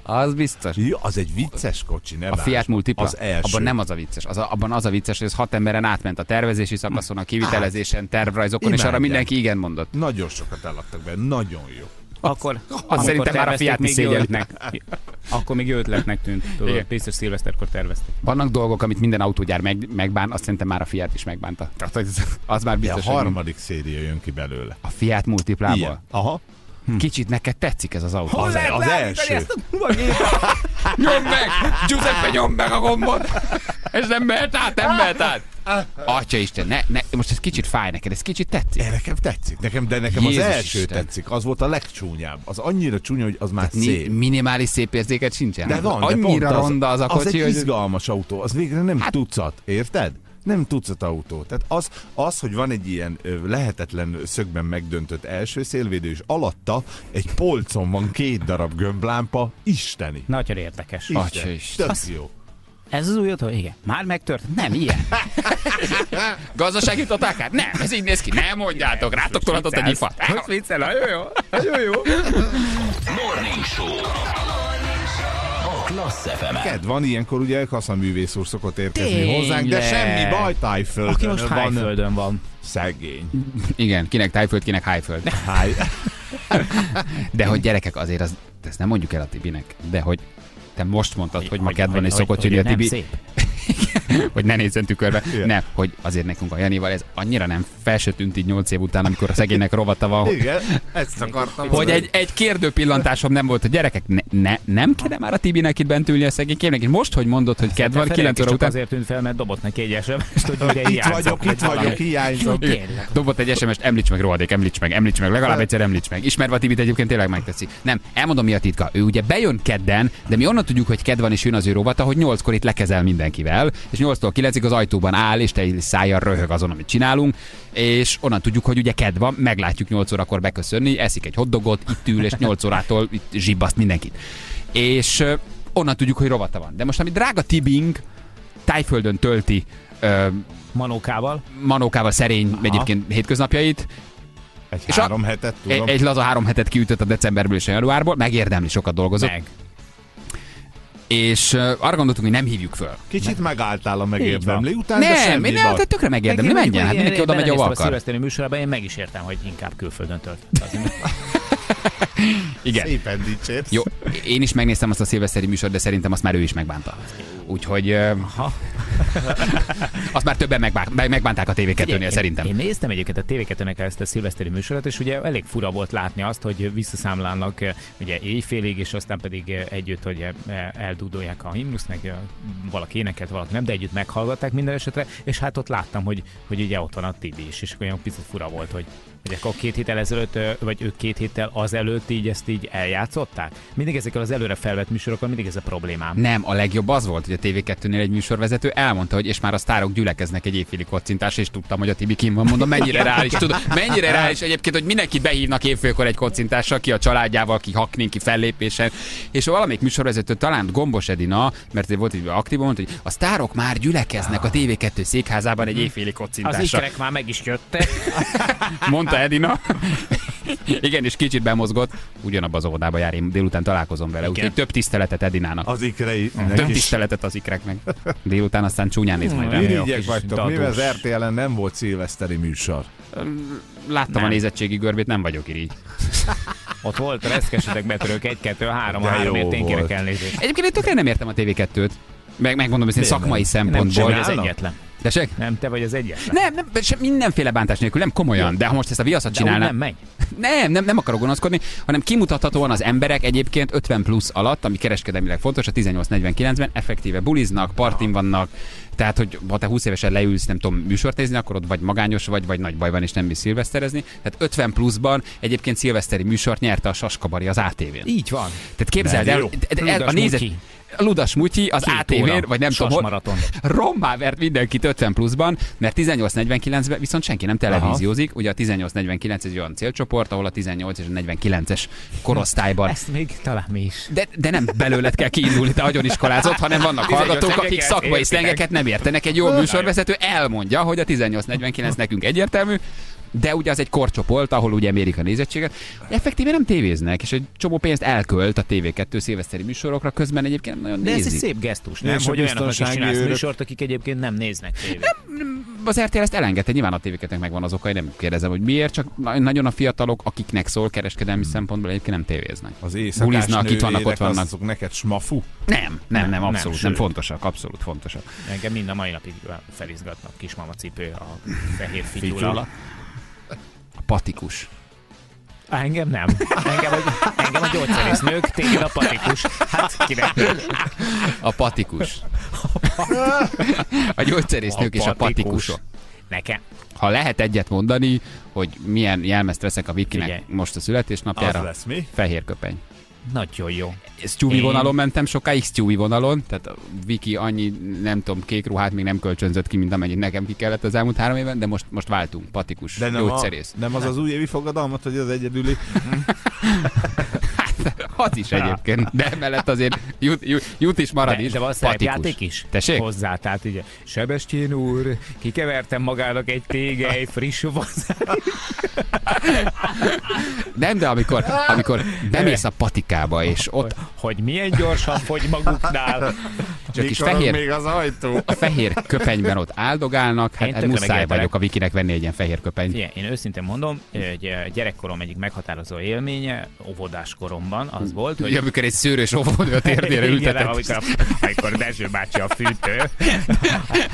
Az biztos. Jó, az egy vicces kocsi, ne A Fiat Multipla, az első. Abban nem az a vicces. Abban az a vicces, hogy az 6 emberen átment a tervezési szakaszon, a kivitelezésen, tervrajzokon, és arra mindenki igen mondott. Nagyon sokat eladtak benne, nagyon jó. Akkor azt szerintem már a Fiat még akkor még jó ötletnek tűnt. Biztos szilveszterkor tervezték. Vannak dolgok, amit minden autógyár megbán, azt szerintem már a Fiat is megbánta. Az már biztos, hogy a harmadik széria jön ki belőle. A Fiat Multiplából? Igen. Aha. Kicsit neked tetszik ez az autó. Az első. Nyomd meg! Giuseppe, nyomd meg a gombot! Ez nem mehet át, nem mehet át! Atyaisten, most ez kicsit fáj neked, ez kicsit tetszik. Nekem tetszik, de nekem Jézus az első Isten. Tetszik, az volt a legcsúnyább. Az annyira csúnya, hogy az már szép. Minimális szép érzéket sincsen. De van, annyira ronda az a kocsi, az egy izgalmas autó, az végre nem tucat, érted? Nem tucat autó. Tehát az, hogy van egy ilyen lehetetlen szögben megdöntött első szélvédő, és alatta egy polcon van 2 darab gömblámpa, isteni. Nagyon érdekes. Isten. Tök jó. Ez az új otthon? Igen. Már megtört? Nem, ilyen. Gazdaságították át? Nem, ez így néz ki. Nem mondjátok, rátok tolatott egy ifa. Most viccel, nagyon jó. Nagyon jó. Morning Show. Class FM. Ked van ilyenkor, ugye kassaművész úr szokott érkezni hozzánk, de semmi baj, Tájföldön. Aki most Tájföldön van. Szegény. Igen, kinek Tájföld, kinek Hájföld. De hogy gyerekek, azért ezt nem mondjuk el a Tibinek, de hogy te most mondtad, hogy ma kedv van és szokott jönni a Tibi. Nem szép. Hogy ne nézzen tükörbe. Igen. Nem, hogy azért nekünk a Janival ez annyira nem fel se tűnt így 8 év után, amikor a szegénynek rovata van. Igen, ezt akartam. Hogy egy kérdő pillantásom nem volt, a gyerekek, nem kéne már a Tibinek itt bent ülni a szegény, kérlek, most, hogy mondod, hogy kedv van, 9 óra után. Azért tűnt fel, mert dobott neki egy SMS-t, hogy mire hiányzok. Itt vagyok, hiányzom. Dobott egy SMS-t, említs meg, rohadék, említs meg, legalább egyszer említs meg. Ismerve a Tibit egyébként tényleg megteszi. Nem, elmondom, mi a titka. Ő ugye bejön kedden, de mi onnan tudjuk, hogy kedv van és jön az ő rovata, hogy 8-kor itt lekezel mindenkivel, és 8-tól 9-ig az ajtóban áll, és teljes szájjal röhög azon, amit csinálunk, és onnan tudjuk, hogy ugye kedv van, meglátjuk 8 órakor beköszönni, eszik egy hotdogot, itt ül, és 8 órától itt zsibbaszt mindenkit. És onnan tudjuk, hogy rovata van. De most, ami drága Tibing Tájföldön tölti manókával szerény egyébként hétköznapjait, egy laza 3 hetet kiütött a decemberből és a januárból, megérdemli, sokat dolgozott. És arra gondoltunk, hogy nem hívjuk föl. Kicsit megálltál a megérdemli után, de semmi baj. Nem, tökre megérdemli, menjen, hát mindenki oda megy, ahova akar. A szilveszteri műsorában én meg is értem, hogy inkább külföldön töltött. Igen. Szépen dicsérsz. Jó, én is megnéztem azt a szilveszteri műsort, de szerintem azt már ő is megbánta. Úgyhogy azt már többen megbánták a TV2-nél szerintem. Én néztem egyébként a TV2-nek ezt a szilveszteri műsorot, és ugye elég fura volt látni azt, hogy visszaszámlálnak ugye éjfélig, és aztán pedig együtt, hogy eldúdolják a himnusznak, valaki éneket, valaki nem, de együtt meghallgatták minden esetre, és hát ott láttam, hogy ugye ott van a Tibi is, és akkor olyan picit fura volt, hogy akkor 2 héttel ezelőtt, vagy ők 2 héttel azelőtt így ezt így eljátszották? Mindig ezekkel az előre felvett műsorokkal mindig ez a problémám. Nem, a legjobb az volt, hogy a TV2-nél egy műsorvezető elmondta, hogy és már a sztárok gyülekeznek egy évféli kocintásra, és tudtam, hogy a Tibi kim van, mondom, mennyire reális, tudod? Mennyire reális egyébként, hogy mindenkit behívnak évfélkor egy kocintásra, ki a családjával, ki haknin, ki fellépésen. És valamelyik műsorvezető, talán Gombos Edina, mert volt egy aktív, mondta, hogy a sztárok már gyülekeznek a TV2 székházában egy évféli kocintásra. Az ikrek már meg is jöttek. Mondta Edina. Igen, és kicsit bemozgott. Ugyanabban az óvodába jár, én délután találkozom vele. Úgyhogy több tiszteletet Edinának. Az ikrei. Több tiszteletet az ikreknek. Délután aztán csúnyán néz majd rá. Mindigyek vagytok, mivel az RTL-en nem volt szilveszteri műsor. Láttam a nézettségi görbét, nem vagyok irigy. Ott volt, reszkesetek betörők 1, 2, 3, a 3-ért én kérek elnézést. Egyébként én tökre nem értem a TV2-t. Megmondom, hogy szakmai szempontból ez egyetlen. Tessék? Nem, te vagy az egyetlen. Nem, mindenféle bántás nélkül, nem komolyan, de ha most ezt a viaszat csinálnám... nem megy. Nem akarok gonoszkodni, hanem kimutathatóan az emberek egyébként 50 plusz alatt, ami kereskedelmileg fontos, a 18-49-ben effektíve buliznak, partin vannak, tehát, hogy ha te 20 évesen leülsz, nem tudom, műsort nézni, akkor ott vagy magányos vagy nagy baj van, és nem bírsz szilveszterezni. Tehát 50 pluszban egyébként szilveszteri műsort nyerte a Saskabari az ATV-n. Így van. Tehát képzeld el, a nézet... Ludas Mutyi az ATV-n, vagy nem tudom, maraton. Rommá vert mindenkit 50 pluszban, mert 18-49-ben viszont senki nem televíziózik. Aha. Ugye a 18-49 egy olyan célcsoport, ahol a 18 és a 49-es korosztályban. Ezt még talán mi is. De nem belőled kell kiindulni, te agyon iskolázott, hanem vannak hallgatók, akik szakmai szlengeket nem értenek. Egy jó műsorvezető elmondja, hogy a 18-49 nekünk egyértelmű, de ugye az egy korcsoport, ahol ugye mérik a nézettséget, effektíve nem tévéznek, és egy csomó pénzt elkölt a TV2 szilveszteri műsorokra, közben egyébként nagyon nézik. De ez egy szép gesztus, nem? Hogy olyanok is csinálsz műsort, akik egyébként nem néznek tévét. Az RTL ezt elengedte, nyilván a TV2-nek megvan az okai, nem kérdezem, hogy miért, csak nagyon a fiatalok, akiknek szól kereskedelmi szempontból, egyébként nem tévéznek. Az éjszakásnak itt vannak, ott vannak. Azok neked smafu? Nem, abszolút nem, fontosak, abszolút fontosak. Engem mind a mai napig felizgatnak kismama cipő, a fehér fityula. Patikus. Engem nem. Engem a gyógyszerésznők, tényleg a patikus. Hát kinek? A patikus. A gyógyszerésznők és a patikusok. Nekem. Ha lehet egyet mondani, hogy milyen jelmezt veszek a Vikinek most a születésnapjára. Az lesz mi? Fehér köpeny. Nagyon jó. Sztyúvi vonalon mentem sokáig, sztyúvi vonalon, tehát a Viki annyi, nem tudom, kék ruhát még nem kölcsönzött ki, mint amennyit nekem ki kellett az elmúlt 3 évben, de most váltunk, patikus, de nem gyógyszerész. Nem az az újévi fogadalmat, hogy az egyedüli? Hát, az is egyébként, de mellett azért jut is, marad is. De van szerepjáték is? Tessék? Hozzá, tehát ugye, Sebestyén úr, kikevertem magának egy tégely friss vazát. Nem, de amikor bemész a patikába, és ott... Hogy milyen gyorsan fogy maguknál. Csak is fehér, még az ajtó. A fehér köpenyben ott áldogálnak, hát muszáj vagyok a Vikinek venni egy ilyen fehér köpenyt. Én őszintén mondom, hogy gyerekkorom egyik meghatározó élménye, óvodáskoromban az volt, hogy... Amikor egy szőrös óvodő térdére ültetett. Amikor Dezső bácsi a fűtő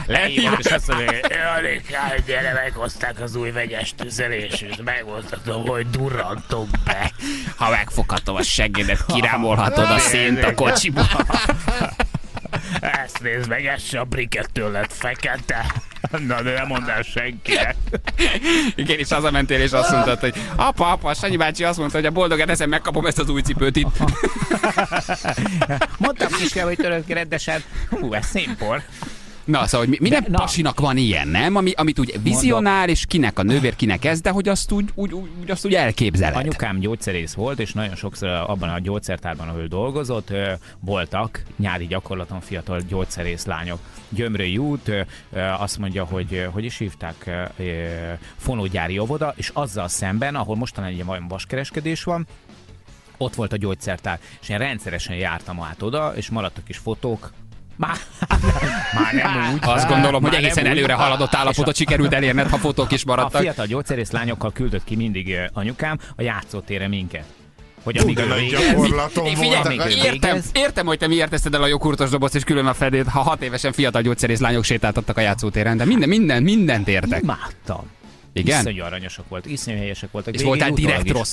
leívott, és azt mondja, hogy Janikám, gyere, meghozták az új vegyes tüzelés, és megmondhatom, hogy durrantok be. Ha megfoghatom a seggedet, kirámolhatod a szént a kocsiba. Ezt nézd meg, ez se a brikettől lett fekete. Na, de nem mondd el senkinek. Igen, és hazamentél, és azt mondtad, hogy apa, Sanyi bácsi azt mondta, hogy a boldogan eszem, megkapom ezt az új cipőt itt. Mondtam is kell, hogy törötkered, de sem. Hú, ez színpor. Na, szóval, hogy minden pasinak van ilyen, nem? Amit úgy vizionál, és kinek a nővér, kinek ez, de hogy azt úgy elképzeled. Anyukám gyógyszerész volt, és nagyon sokszor abban a gyógyszertárban, ahol dolgozott, voltak nyári gyakorlaton fiatal gyógyszerész lányok. Gyömrői út, azt mondja, hogy is hívták, fonógyári óvoda, és azzal szemben, ahol mostanában egy olyan vaskereskedés van, ott volt a gyógyszertár, és én rendszeresen jártam át oda, és maradtak is fotók. Már nem úgy. Azt gondolom, hogy egészen előre haladott állapotot sikerült elérned, ha fotók is maradtak. A fiatal gyógyszerész lányokkal küldött ki mindig anyukám a játszótérre minket. Hogy amíg a gyakorlaton értem, hogy te miért eszed el a joghurtos dobozt és külön a fedét, ha 6 évesen fiatal gyógyszerész lányok sétáltattak a játszótéren, de mindent értek. Imádtam. Igen? Iszonyú aranyosak volt, iszonyú helyesek voltak. És voltál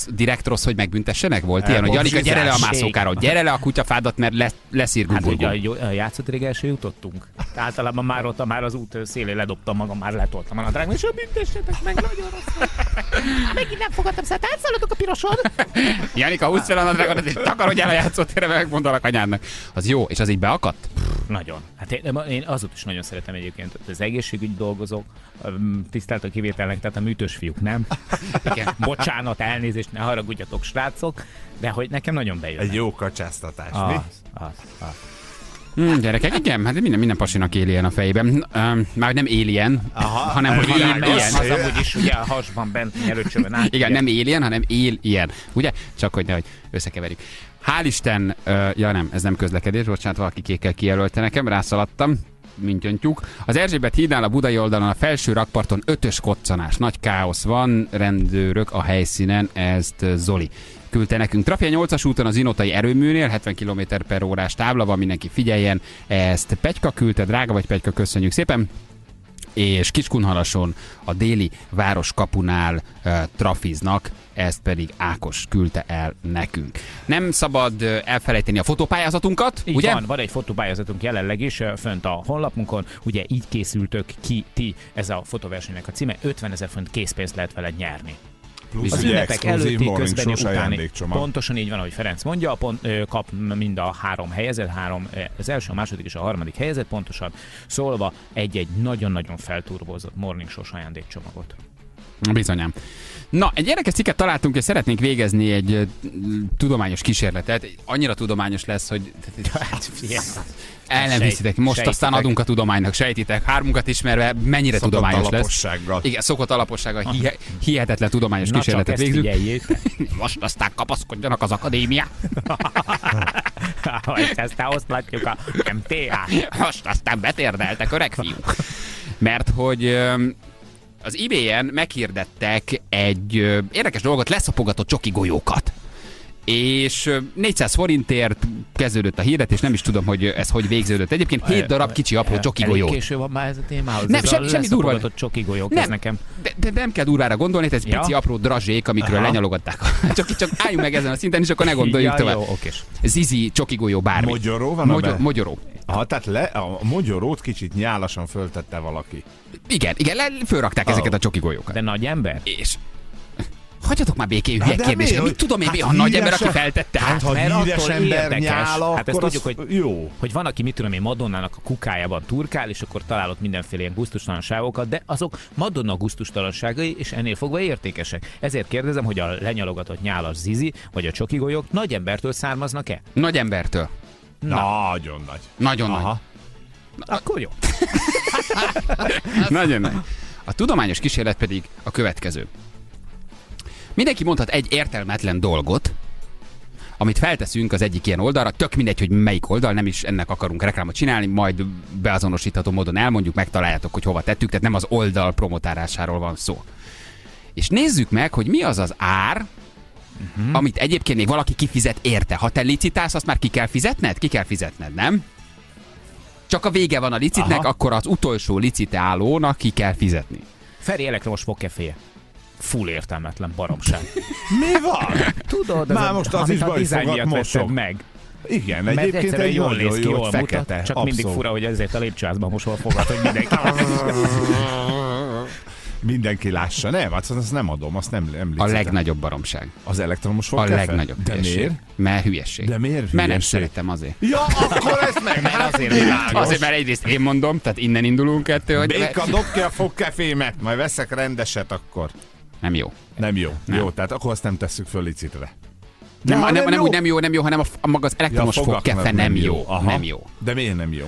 direkt rossz, hogy megbüntessenek? Volt ilyen, hogy Janika, gyere le a mászókáról, gyere le a kutyafádat, mert leszírgunk. Hát ugye a játszótérig el se jutottunk. Általában már ott, már az út szélén ledobtam magam, már letoltam a nadrágban, és büntessetek meg, nagyon rossz volt. Megint nem fogadtam, szóval táncsolodok a piroson. Janika, húzz fel a nadrágodat, és takarodj el a játszótérre, megmondalak anyádnak. Az jó, és az így beakadt? Nagyon. Hát én azóta is nagyon szeretem egyébként, az egészségügy dolgozók, tisztelt a kivételnek, tehát a műtős fiúk, nem? Igen, bocsánat, elnézést, ne haragudjatok, srácok, de hogy nekem nagyon bejön. Egy jó kacsáztatás, mi? Az. Gyerekek, igen, hát minden pasinak éljen a fejében. Már nem éljen, hanem hogy éljen. Az amúgy is ugye a hasban bent, előcsőben át. Igen, nem éljen, hanem él ilyen. Ugye? Csak hogy nehogy összekeverjük. Hál' Isten, ja nem, ez nem közlekedés, bocsánat, valaki kékkel kijelölte nekem, rászaladtam, mindjöntjük. Az Erzsébet hídnál a budai oldalon a felső rakparton 5-ös koccanás, nagy káosz van, rendőrök a helyszínen, ezt Zoli küldte nekünk. Trafia 8-as úton az Inotai erőműnél 70 km/h tábla van, mindenki figyeljen, ezt Petyka küldte, drága vagy Petyka, köszönjük szépen. És Kiskunhalason a déli városkapunál trafiznak, ezt pedig Ákos küldte el nekünk. Nem szabad elfelejteni a fotópályázatunkat, így ugye? Van egy fotópályázatunk jelenleg is fönt a honlapunkon, ugye így készültök ki ti, ez a fotóversenynek a címe, 50 000 forint készpénzt lehet vele nyerni. Plusz az ünnepek előtti, közbeni, utáni. Pontosan így van, ahogy Ferenc mondja, kap mind a három helyezett, az első, a második és a harmadik helyezett, pontosan szólva egy-egy nagyon-nagyon felturbozott morning show-s ajándékcsomagot. Bizonyám. Na, egy érdekes cikket találtunk, és szeretnénk végezni egy tudományos kísérletet. Annyira tudományos lesz, hogy el nem hiszitek. Most sejtitek. Aztán adunk a tudománynak, sejtitek. Hármunkat ismerve mennyire szokott tudományos alapossággal. Lesz. Igen, szokott alapossággal. Hihetetlen tudományos kísérletet végzünk. Most aztán kapaszkodjanak az akadémia. Most aztán oszlatjuk a MTA. Most aztán betérdeltek öreg fiúk. Mert hogy... az eBay-en meghirdettek egy érdekes dolgot, leszapogatott csoki golyókat. És 400 forintért kezdődött a hirdetés, nem is tudom, hogy ez hogy végződött. Egyébként 7 darab kicsi apró csoki golyó. Késő van már ez a témához. Nem, semmi durva. Csoki golyók, nem, ez nekem. De nem kell durvára gondolni, ez pici apró drazsék, amikről lenyalogatták. Csak álljunk meg ezen a szinten, és akkor ne gondoljuk tovább. Jó, okés. Zizi, csoki golyó, bármi. Mogyoró van a be? Mogyoró. Aha, tehát a mogyorót kicsit nyálasan föltette valaki. Igen, fölrakták ezeket a csoki golyókat. De nagy ember? És... hagyjatok már békén hülye kérdésre. Mit tudom én, ha nagy ember, aki feltette? Hát mert attól érdekes. Nyála, hát ezt tudjuk, hogy, jó. Hogy van, aki mit tudom én, Madonnának a kukájában turkál, és akkor találott mindenféle ilyen gusztustalanságokat, de azok Madonna gusztustalanságai, és ennél fogva értékesek. Ezért kérdezem, hogy a lenyalogatott nyálas zizi, vagy a csoki golyók nagy embertől származnak-e? Nagy embertől. Nagyon nagy. Nagyon nagy. Akkor jó. Nagyon nagy. A tudományos kísérlet pedig a következő. Mindenki mondhat egy értelmetlen dolgot, amit felteszünk az egyik ilyen oldalra, tök mindegy, hogy melyik oldal, nem is ennek akarunk reklámot csinálni, majd beazonosítható módon elmondjuk, megtaláljátok, hogy hova tettük, tehát nem az oldal promotálásáról van szó. És nézzük meg, hogy mi az az ár, amit egyébként még valaki kifizet érte. Ha te licitálsz, azt már ki kell fizetned? Ki kell fizetned, nem? Csak a vége van a licitnek, akkor az utolsó licitálónak ki kell fizetni. Feri elektromos fogkeféje. Full értelmetlen baromság. Mi van? Tudod, már most az is baj fogat mosog. Meg. Igen, mert egyébként egy jól néz ki, jól fekete. Mutat, csak abszolút. Mindig fura, hogy ezért a lépcsőházban mosol fogad, hogy mindenki. Mindenki lássa. Nem, azt nem adom, azt nem említettem. A legnagyobb baromság. Az elektromos fogkefe? A legnagyobb hülyesség. De miért? Mert hülyesség. De miért hülyesség? Mert nem szeretem azért. Ja, akkor ezt meg hát azért, mert egyrészt én mondom, tehát innen indulunk ettől, hogy... Béka, dobd ki a fogkefémet, majd veszek rendeset akkor. Nem jó. Nem jó. Nem. Jó, tehát akkor azt nem tesszük föl licitre. Nem, úgy nem jó, hanem a maga az elektromos fogkefe nem jó. Nem jó. De miért nem jó?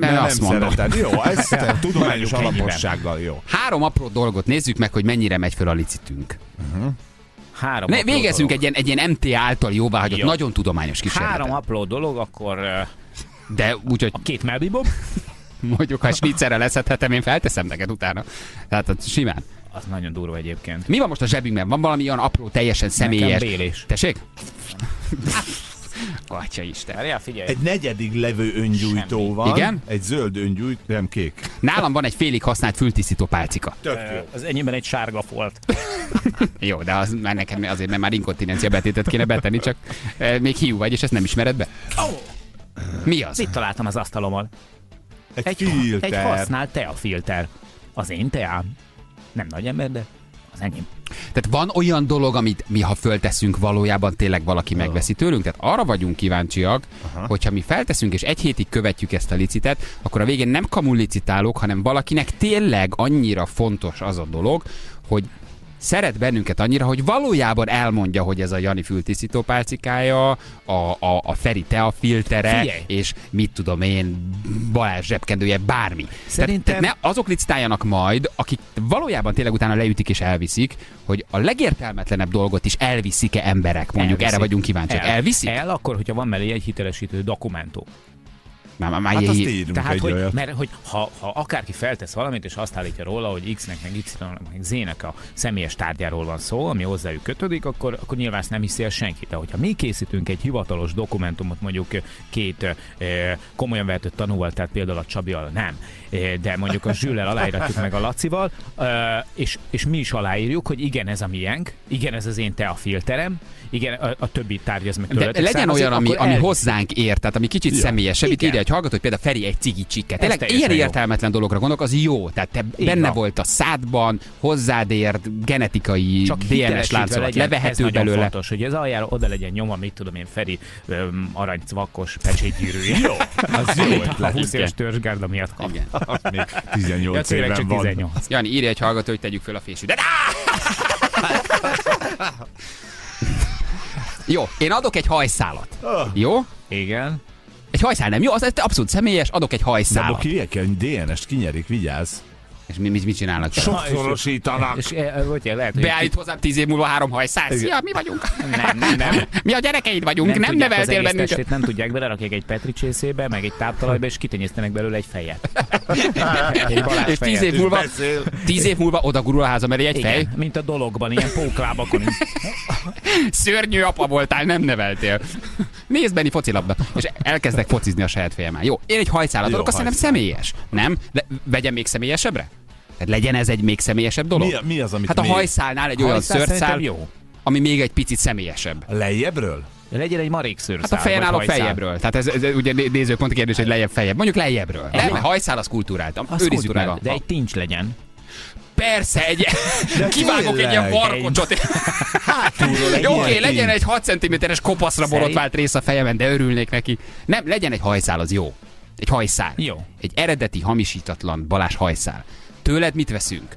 Mert nem azt mondom. Szereted. Jó, ez tudományos alapossággal jó. 3 apró dolgot nézzük meg, hogy mennyire megy föl a licitünk. Végezzünk egy ilyen MT által jóváhagyott, jó. Nagyon tudományos kísérletet. 3 apró dolog, akkor... de úgy, hogy... A 2 melbibob? Mondjuk, ha snitzerre leszedhetem, én felteszem neked utána. Tehát simán. Az nagyon durva egyébként. Mi van most a zsebünkben? Van valami olyan apró, teljesen személyes... Nekem bélés. Tessék? Atyaisten. Ja, egy negyedik levő öngyújtó van. Igen? Egy zöld öngyújtó, nem kék. Nálam van egy félig használt fültisztító pálcika. Tök jó. Az enyémben egy sárga folt. Jó, de az már nekem azért, mert már inkontinencia betétet kéne betenni, csak még hiú vagy, és ezt nem ismered be. Oh. Mi az? Mit találtam az asztalomon? Egy használt teafilter. Az én teám. Nem nagy ember, de az enyém. Tehát van olyan dolog, amit mi, ha fölteszünk, valójában tényleg valaki megveszi tőlünk? Tehát arra vagyunk kíváncsiak, hogyha mi felteszünk, és egy hétig követjük ezt a licitet, akkor a végén nem kamul licitálok, hanem valakinek tényleg annyira fontos az a dolog, hogy szeret bennünket annyira, hogy valójában elmondja, hogy ez a Jani fültisztító pálcikája, a Feri teafiltere, figyelj. És mit tudom én, Balázs zsebkendője, bármi. Szerintem... Tehát ne azok licitáljanak majd, akik valójában tényleg utána leütik és elviszik, hogy a legértelmetlenebb dolgot is elviszik-e emberek, mondjuk elviszik. Erre vagyunk kíváncsiak. Elviszik? El akkor, hogyha van mellé egy hitelesítő dokumentum. Hát azt írunk. Tehát, hogy ha akárki feltesz valamit, és azt állítja róla, hogy X-nek, meg Y-nek, meg Z-nek a személyes tárgyáról van szó, ami hozzájuk kötődik, akkor nyilván ezt nem hiszi el senki. De hogyha mi készítünk egy hivatalos dokumentumot, mondjuk 2 komolyan vehető tanúval, tehát például a Csabival nem, de mondjuk a Zsüllel aláíratjuk meg a Lacival, és mi is aláírjuk, hogy igen, ez a miénk, igen, ez az én teafilterem, igen, a többi tárgy az meg tőletek. De legyen olyan, ami hozzánk ér, tehát ami kicsit személyesebb, ide hallgató, hogy például Feri egy cigicsikket. Tényleg ilyen értelmetlen dologra gondolok, az jó. Tehát te benne volt a szádban, hozzád ért genetikai DNS láncolat, levehető belőle. Nagyon fontos, hogy ez aljára oda legyen nyoma, mit tudom én, Feri aranycvakos pecsétgyűrűje. Jó, az jó. A 20 éves törzsgárda miatt kap. Igen. Azt még 18 éven van. Jani, írja egy hallgató, hogy tegyük föl a fésűt. Jó, én adok egy hajszálat. Jó? Igen. Egy hajszál nem jó, az abszolút személyes, adok egy hajszálat. De abba kirieken DNS-t kinyerik, vigyázz. És mit csinálnak? Sokszorosítanak. Beállít hozzám 10 év múlva 3 hajszál. Szia, mi vagyunk? Nem. Mi a gyerekeid vagyunk, nem neveltél bennünket. Nem tudják, belerakják egy petri csészébe, meg egy táptalajba, és kitenyésztenek belőle egy fejet. És 10 év múlva odagurul a házam elé egy fej. Mint a dologban, ilyen póklábakon. Szörnyű apa voltál, nem neveltél. Nézd benni focilabda. És elkezdek focizni a saját fejemmel. Jó, én egy hajszálat adok, azt hiszem személyes. Nem? De vegyem még személyesebbre? Tehát legyen ez egy még személyesebb dolog? Mi az, amit hát a hajszálnál egy olyan szőrszál, jó, ami még egy picit személyesebb. Lejjebbről? Legyen egy marék szőrszál. Hát a fejen állok fejjebbről. Tehát ez ugye nézőpont kérdés, hogy lejjebb fejjebb. Mondjuk lejjebbről. Nem, hajszál az kultúráltam. Őrizzük meg. De egy tincs legyen. Persze, kivágok egy ilyen varkocsot. Oké, legyen egy 6 cm-es kopaszra borotvált rész a fejemen, de örülnék neki. Nem, legyen egy hajszál, az jó. Egy hajszál. Jó. Egy eredeti, hamisítatlan Balázs hajszál. Tőled mit veszünk?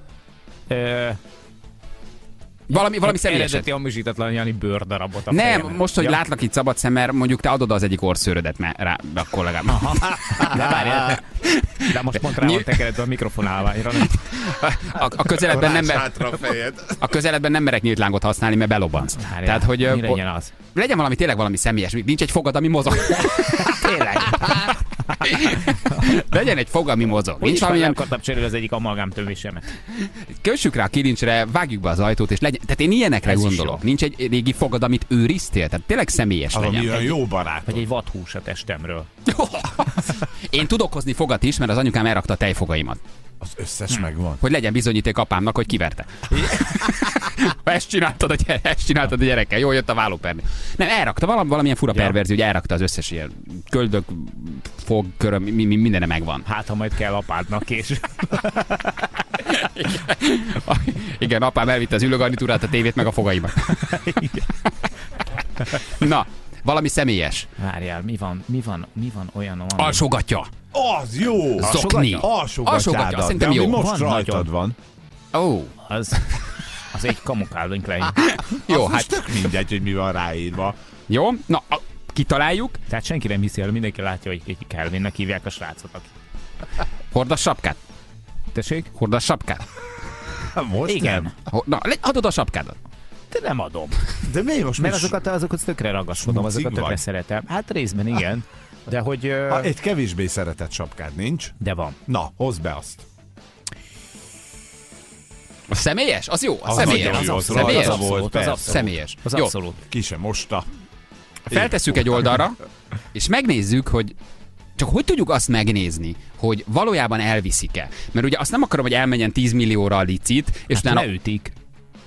Valami személyeset. Eredeti hamisítatlan Jani bőrdarabot a fejemen. Nem, most, hogy látlak itt szabad szemmel, mondjuk te adod az egyik orszőrödet rá a kollégám. De várjál. De most pont rá van tekeredve a mikrofon állványra. A közeledben nem merek nyílt lángot használni, mert belobbansz. Tehát, hogy legyen az? Legyen valami, tényleg valami személyes. Nincs egy fogad, ami mozog. Tényleg. Legyen egy fog, ami mozog. Nincs valamilyen katapcserül az egyik amalgám tömésemet. Kössük rá a kilincsre, vágjuk be az ajtót, és legyen. Tehát én ilyenekre gondolok. Nincs egy régi fogad, amit őriztél? Tehát tényleg személyes legyen. Ami jó barát. Vagy egy vadhús a testemről. Én tudok hozni fogat is, mert az anyukám elrakta a tejfogaimat. Az összes megvan. Hogy legyen bizonyíték apámnak, hogy kiverte. Ezt csináltad a gyerekkel, jól jött a vállóperni. Nem, elrakta valamilyen fura perverzió, hogy elrakta az összes ilyen köldök, fog, köröm, mindene megvan. Hát, ha majd kell apádnak később. Igen, apám elvitte az ülőgarnitúrát, a tévét, meg a fogaimat. Na, valami személyes. Várjál, mi van olyan? Alsogatja. Az jó! Zokni. Alsogatja, azt szerintem jó. Most rajtad van. Ó. Az egy kamukálunk legyen. Jó, hát tök mindegy, hogy mi van ráírva. Jó, na, kitaláljuk. Tehát senki nem hiszi el, mindenki látja, hogy egy Kelvinnek hívják a srácot. Hordas sapkát. Tessék? Hordas sapkát. Most igen. Nem. Na, adod a sapkádat. De nem adom. De miért most? Mert azokat tökre ragaszkodom, azokat tökre szeretem. Hát részben igen. De hogy... Egy kevésbé szeretett sapkád nincs. De van. Na, hozd be azt. A személyes? Az jó, a személyes. Az személyes. Az abszolút. Ki sem mosta. Feltesszük egy oldalra, és megnézzük, hogy csak hogy tudjuk azt megnézni, hogy valójában elviszik-e. Mert ugye azt nem akarom, hogy elmenjen 10 millióra a licit, és utána... leütik.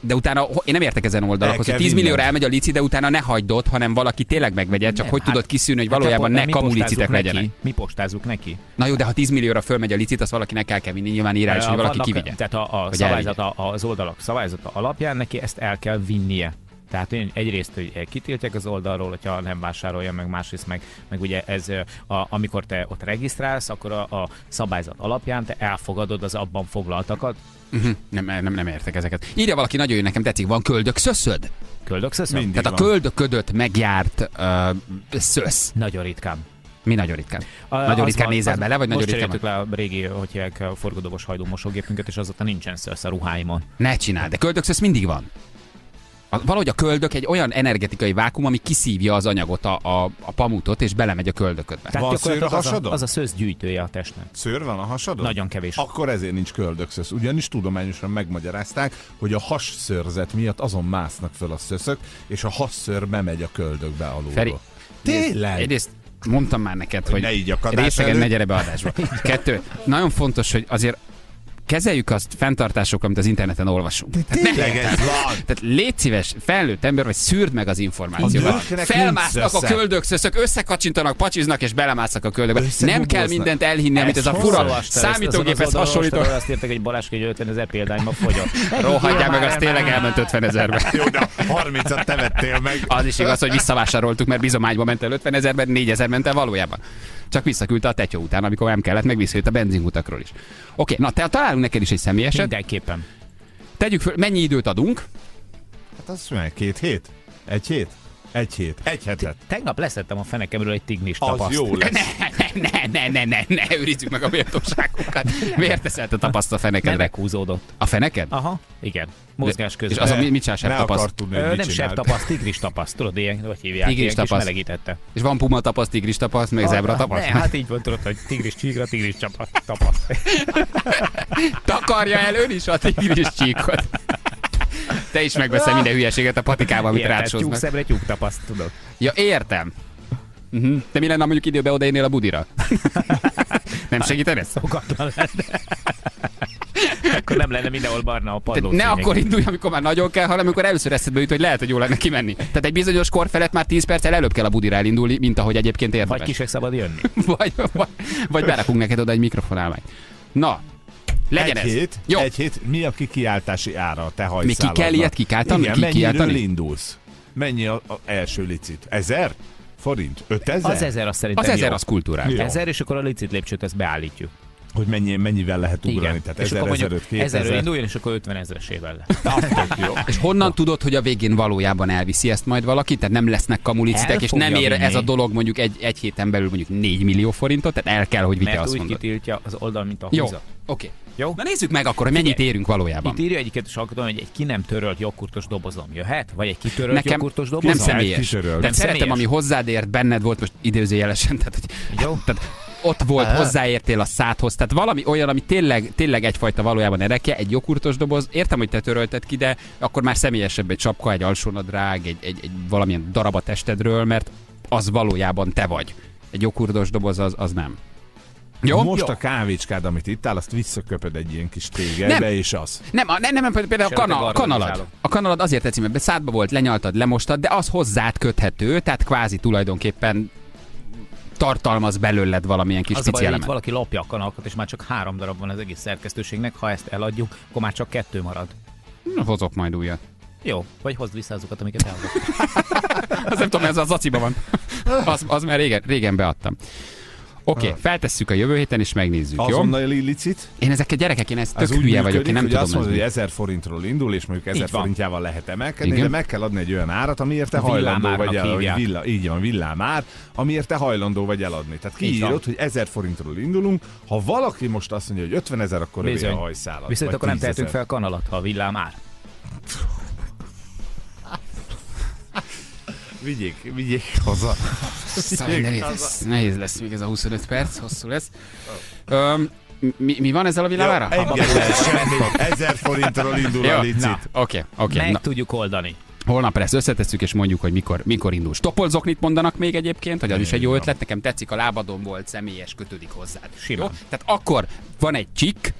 De utána, én nem értek ezen oldalakhoz, hogy 10 millióra elmegy a lici, de utána ne hagyd ott, hanem valaki tényleg megvegye, csak nem, hogy tudod kiszűrni, hogy valójában ne kamulicitek legyenek. Mi postázunk neki? Na jó, de ha 10 millióra fölmegy a licit, azt valakinek kell vinni, nyilván írás, hogy valaki kivigye. Tehát az oldalak szabályzata alapján neki ezt el kell vinnie. Tehát egyrészt, hogy kitiltják az oldalról, hogyha nem vásárolja, meg másrészt meg ugye ez, amikor te ott regisztrálsz, akkor a szabályzat alapján te elfogadod az abban foglaltakat. Nem értek ezeket. Írja valaki, nagyon jó, nekem tetszik, van köldökszöszöd? Köldökszöszöd? Tehát a köldöködött megjárt szösz. Nagyon ritkán. Mi nagyon ritkán? Nagyon ritkán nézel bele, vagy nagyon ritkán? Most cseréltük le a régi, hogy forgodobos hajdúmosógépünket, és azóta nincsen szösz a ruháimon. Ne csináld, de köldökszösz mindig van. Valahogy a köldök egy olyan energetikai vákum, ami kiszívja az anyagot, a pamutot, és belemegy a köldöködbe. Tehát van szőr a hasadon? Az a szősz gyűjtője a testnek. Szőr van a hasadon? Nagyon kevés. Akkor ezért nincs köldökszösz. Ugyanis tudományosan megmagyarázták, hogy a hasszőrzet miatt azon másznak föl a szöszök, és a hasszőr bemegy a köldökbe alulról. Feri, tényleg? Egyrészt mondtam már neked, hogy részegen ne gyere be adásba. Kettő, nagyon fontos, hogy azért kezeljük azt fenntartások, amit az interneten olvasunk. Tényleg ez van. Tehát légy szíves, felnőtt ember, vagy szűrd meg az információval. Felmásznak a köldökszöszök, összekacsintanak, pacsiznak és belemásznak a köldökbe. Nem kell mindent elhinni, amit ez a fura számítógéphez hasonlító. Azt írtak, hogy Balázs 50 000 példányban fogyott. Rohadjál meg, az tényleg elment 50 000-be. Jó, de 30-at te vettél meg. Az is igaz, hogy visszavásároltuk, mert bizományba ment el 50 000-ben, 4000 ment el valójában. Csak visszaküldte a tetyó után, amikor nem kellett, meg visszajött a benzinkutakról is. Oké, na te találunk neked is egy személyeset. Mindenképpen. Tegyük föl, mennyi időt adunk? Hát azt mondja, 2 hét? 1 hét? 1 hét. 1 hetet. Tegnap leszettem a fenekemről egy tignis tapaszt. Az jó lesz. Ne, őrizzük meg a méltóságunkat. Miért teszed a tapaszt a fenekedre? Meghúzódott. A feneked? Aha, igen. Mozgás közben. És az a mit sem tapaszt? Nem sem tapaszt, tigris tapaszt. Tudod, ilyen, hogy hívják, tigris ilyen tapaszt. Kis melegítette. És van puma tapaszt, tigris tapaszt, meg zebra tapaszt? Ne, hát így van, tudod, hogy tigris csíkra, tigris tapaszt. Takarja el ön is a tigris csíkot. Te is megveszel minden hülyeséget a patikában, amit rácsoznak. Tyúk szemre tyúk tapaszt, tudod. Ja, értem. De mi lenne, mondjuk időben odaérnél a budira? Nem segítene ez? Szokatlan lenne. Akkor nem lenne mindenhol barna a padló. Ne akkor indulj, amikor már nagyon kell, hanem amikor először eszedbe jut, hogy lehet, hogy jól lenne kimenni. Tehát egy bizonyos kor felett már 10 perccel előbb kell a budira elindulni, mint ahogy egyébként érdemes. Vagy ki se szabad jönni. Vagy berakunk neked oda egy mikrofonálmányt. Na. Legyen egy hét, mi a kikiáltási ára a te hajszáladnak? Még ki kell ilyet kikáltani? Igen, mennyiről indulsz? Mennyi az első licit? 1000 forint? 5000? Az 1000 az szerintem. Az 1000 az kulturális. 1000 és akkor a licit lépcsőt ezt beállítjuk. Hogy mennyivel lehet ugrani? Igen. Tehát 1000-ről induljon, és akkor 50 000-esével lehet. És honnan tudod, hogy a végén valójában elviszi ezt majd valaki? Tehát nem lesznek kamulicitek, és nem ér ez a dolog mondjuk egy héten belül mondjuk 4 millió forintot, tehát el kell, hogy vite azt mondod. Mert úgy kitiltja az oldal, mint a húzat. Oké. Jó? Na nézzük meg akkor, hogy mennyit érünk valójában. Itt írja egyiket is alkotom, hogy egy ki nem törölt jogkurtos dobozom jöhet? Vagy egy kitörölt jogkurtos dobozom? Nem személyes. Tehát szeretem, ami hozzád ért, benned volt most idézőjelesen. Tehát, hogy, jó? Tehát ott volt, hozzáértél a szádhoz. Tehát valami olyan, ami tényleg egyfajta valójában erekje, egy jogkurtos doboz. Értem, hogy te törölted ki, de akkor már személyesebb egy csapka, egy alsónadrág, egy valamilyen darab a testedről, mert az valójában te vagy. Egy jogkurtos doboz az nem. Jó? Most a kávécskád, amit ittál, azt visszaköpöd egy ilyen kis tégerbe, és az. Nem, például a kanalad. A kanalad azért tetszik, mert szádba volt, lenyaltad, lemostad, de az hozzád köthető, tehát kvázi tulajdonképpen tartalmaz belőled valamilyen kis pici elemet. Itt valaki lopja a kanalakat, és már csak 3 darab van az egész szerkesztőségnek, ha ezt eladjuk, akkor már csak 2 marad. Hozok majd újat. Jó, vagy hozd vissza azokat, amiket elhozok. Azt nem tudom, ez a zaciba van. Az már régen beadtam. Oké, feltesszük a jövő héten és megnézzük, jó? Azonnali licit. Én ezekkel gyerekek, én ezt tök hülye vagyok, én nem tudom. Azt mondod, hogy 1000 forintról indul, és mondjuk 1000 forintjával lehet emelkedni, de meg kell adni egy olyan árat, amiért te hajlandó vagy eladni. Így van, villámár, amiért te hajlandó vagy eladni. Tehát kiírod, hogy 1000 forintról indulunk, ha valaki most azt mondja, hogy 50 000, akkor ő a hajszálat. Viszont akkor nem tehetünk fel kanalat, ha a villámár. Vigyék haza. Szóval nehéz lesz még ez a 25 perc, hosszú lesz. Mi van ezzel a világára? 1000 forintról indul a licit. Oké. Meg tudjuk oldani. Holnap ezt összetesszük, és mondjuk, hogy mikor indul. Stoppolzoknit mondanak még egyébként, hogy az is egy jó ötlet. Nekem tetszik, a lábadon volt személyes, kötődik hozzád. Simán. Tehát akkor van egy csik,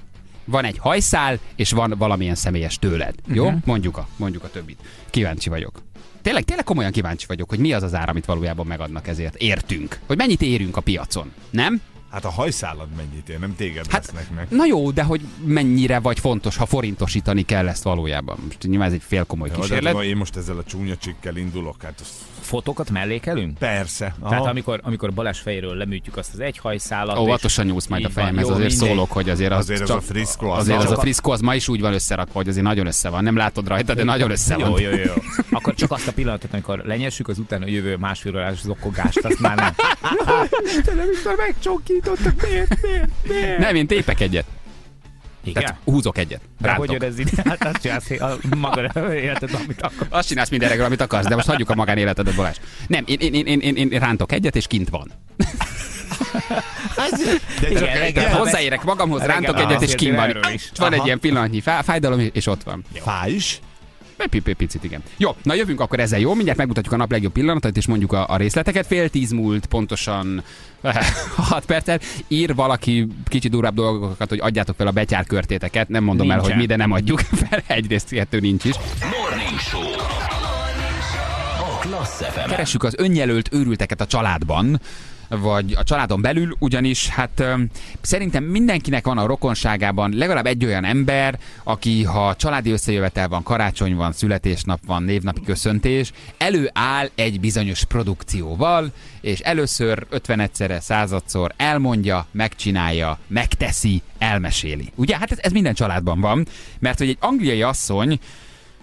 van egy hajszál, és van valamilyen személyes tőled. Jó? Mondjuk a többit. Kíváncsi vagyok. Tényleg komolyan kíváncsi vagyok, hogy mi az az ár, amit valójában megadnak ezért. Értünk. Hogy mennyit érünk a piacon, nem? Hát a hajszálad mennyit ér, nem téged vesznek meg. Na jó, de hogy mennyire vagy fontos, ha forintosítani kell ezt valójában. Most nyilván ez egy félkomoly kísérlet. De én most ezzel a csúnya csikkel indulok. Hát fotókat mellékelünk? Persze. Tehát amikor Balázs fejéről leműtjük azt az egy hajszálat. Óvatosan nyúlsz majd a fejemhez, azért szólok, hogy azért az a friszkó az ma is úgy van összerakva, hogy azért nagyon össze van. Nem látod rajta, de nagyon össze van. Jó. Akkor csak azt a pillanatot, amikor lenyessük, az utána jövő másfél órás zokkogást, azt már nem. Miért? Nem, én tépek egyet. Igen? Tehát húzok egyet. De hogy jön ez ide? Hát azt csinálsz a magánéleted, amit akarsz. Azt csinálsz mindenre, amit akarsz, de most hagyjuk a magánéletedet, Balázs. Nem, én rántok egyet, és kint van. Igen, hozzáérek magamhoz, rántok egyet, és kint van. Van egy ilyen pillanatnyi fájdalom, és ott van. Fáj is? Picit, igen. Jó, na jövünk akkor ezzel, jó? Mindjárt megmutatjuk a nap legjobb pillanatait, és mondjuk a részleteket. 9:30 múlt, pontosan 6 perccel. Ír valaki kicsit durvább dolgokat, hogy adjátok fel a betyárkörtéteket. Nem mondom el, hogy mi, de nem adjuk fel. Egyrészt illető nincs is. Morning Show. A Class FM. Keressük az önjelölt őrülteket a családban, vagy a családon belül, ugyanis hát szerintem mindenkinek van a rokonságában legalább egy olyan ember, aki ha családi összejövetel van, karácsony van, születésnap van, névnapi köszöntés, előáll egy bizonyos produkcióval, és először 50-szerre, 100-szor elmondja, megcsinálja, megteszi, elmeséli. Ugye? Hát ez minden családban van, mert hogy egy angliai asszony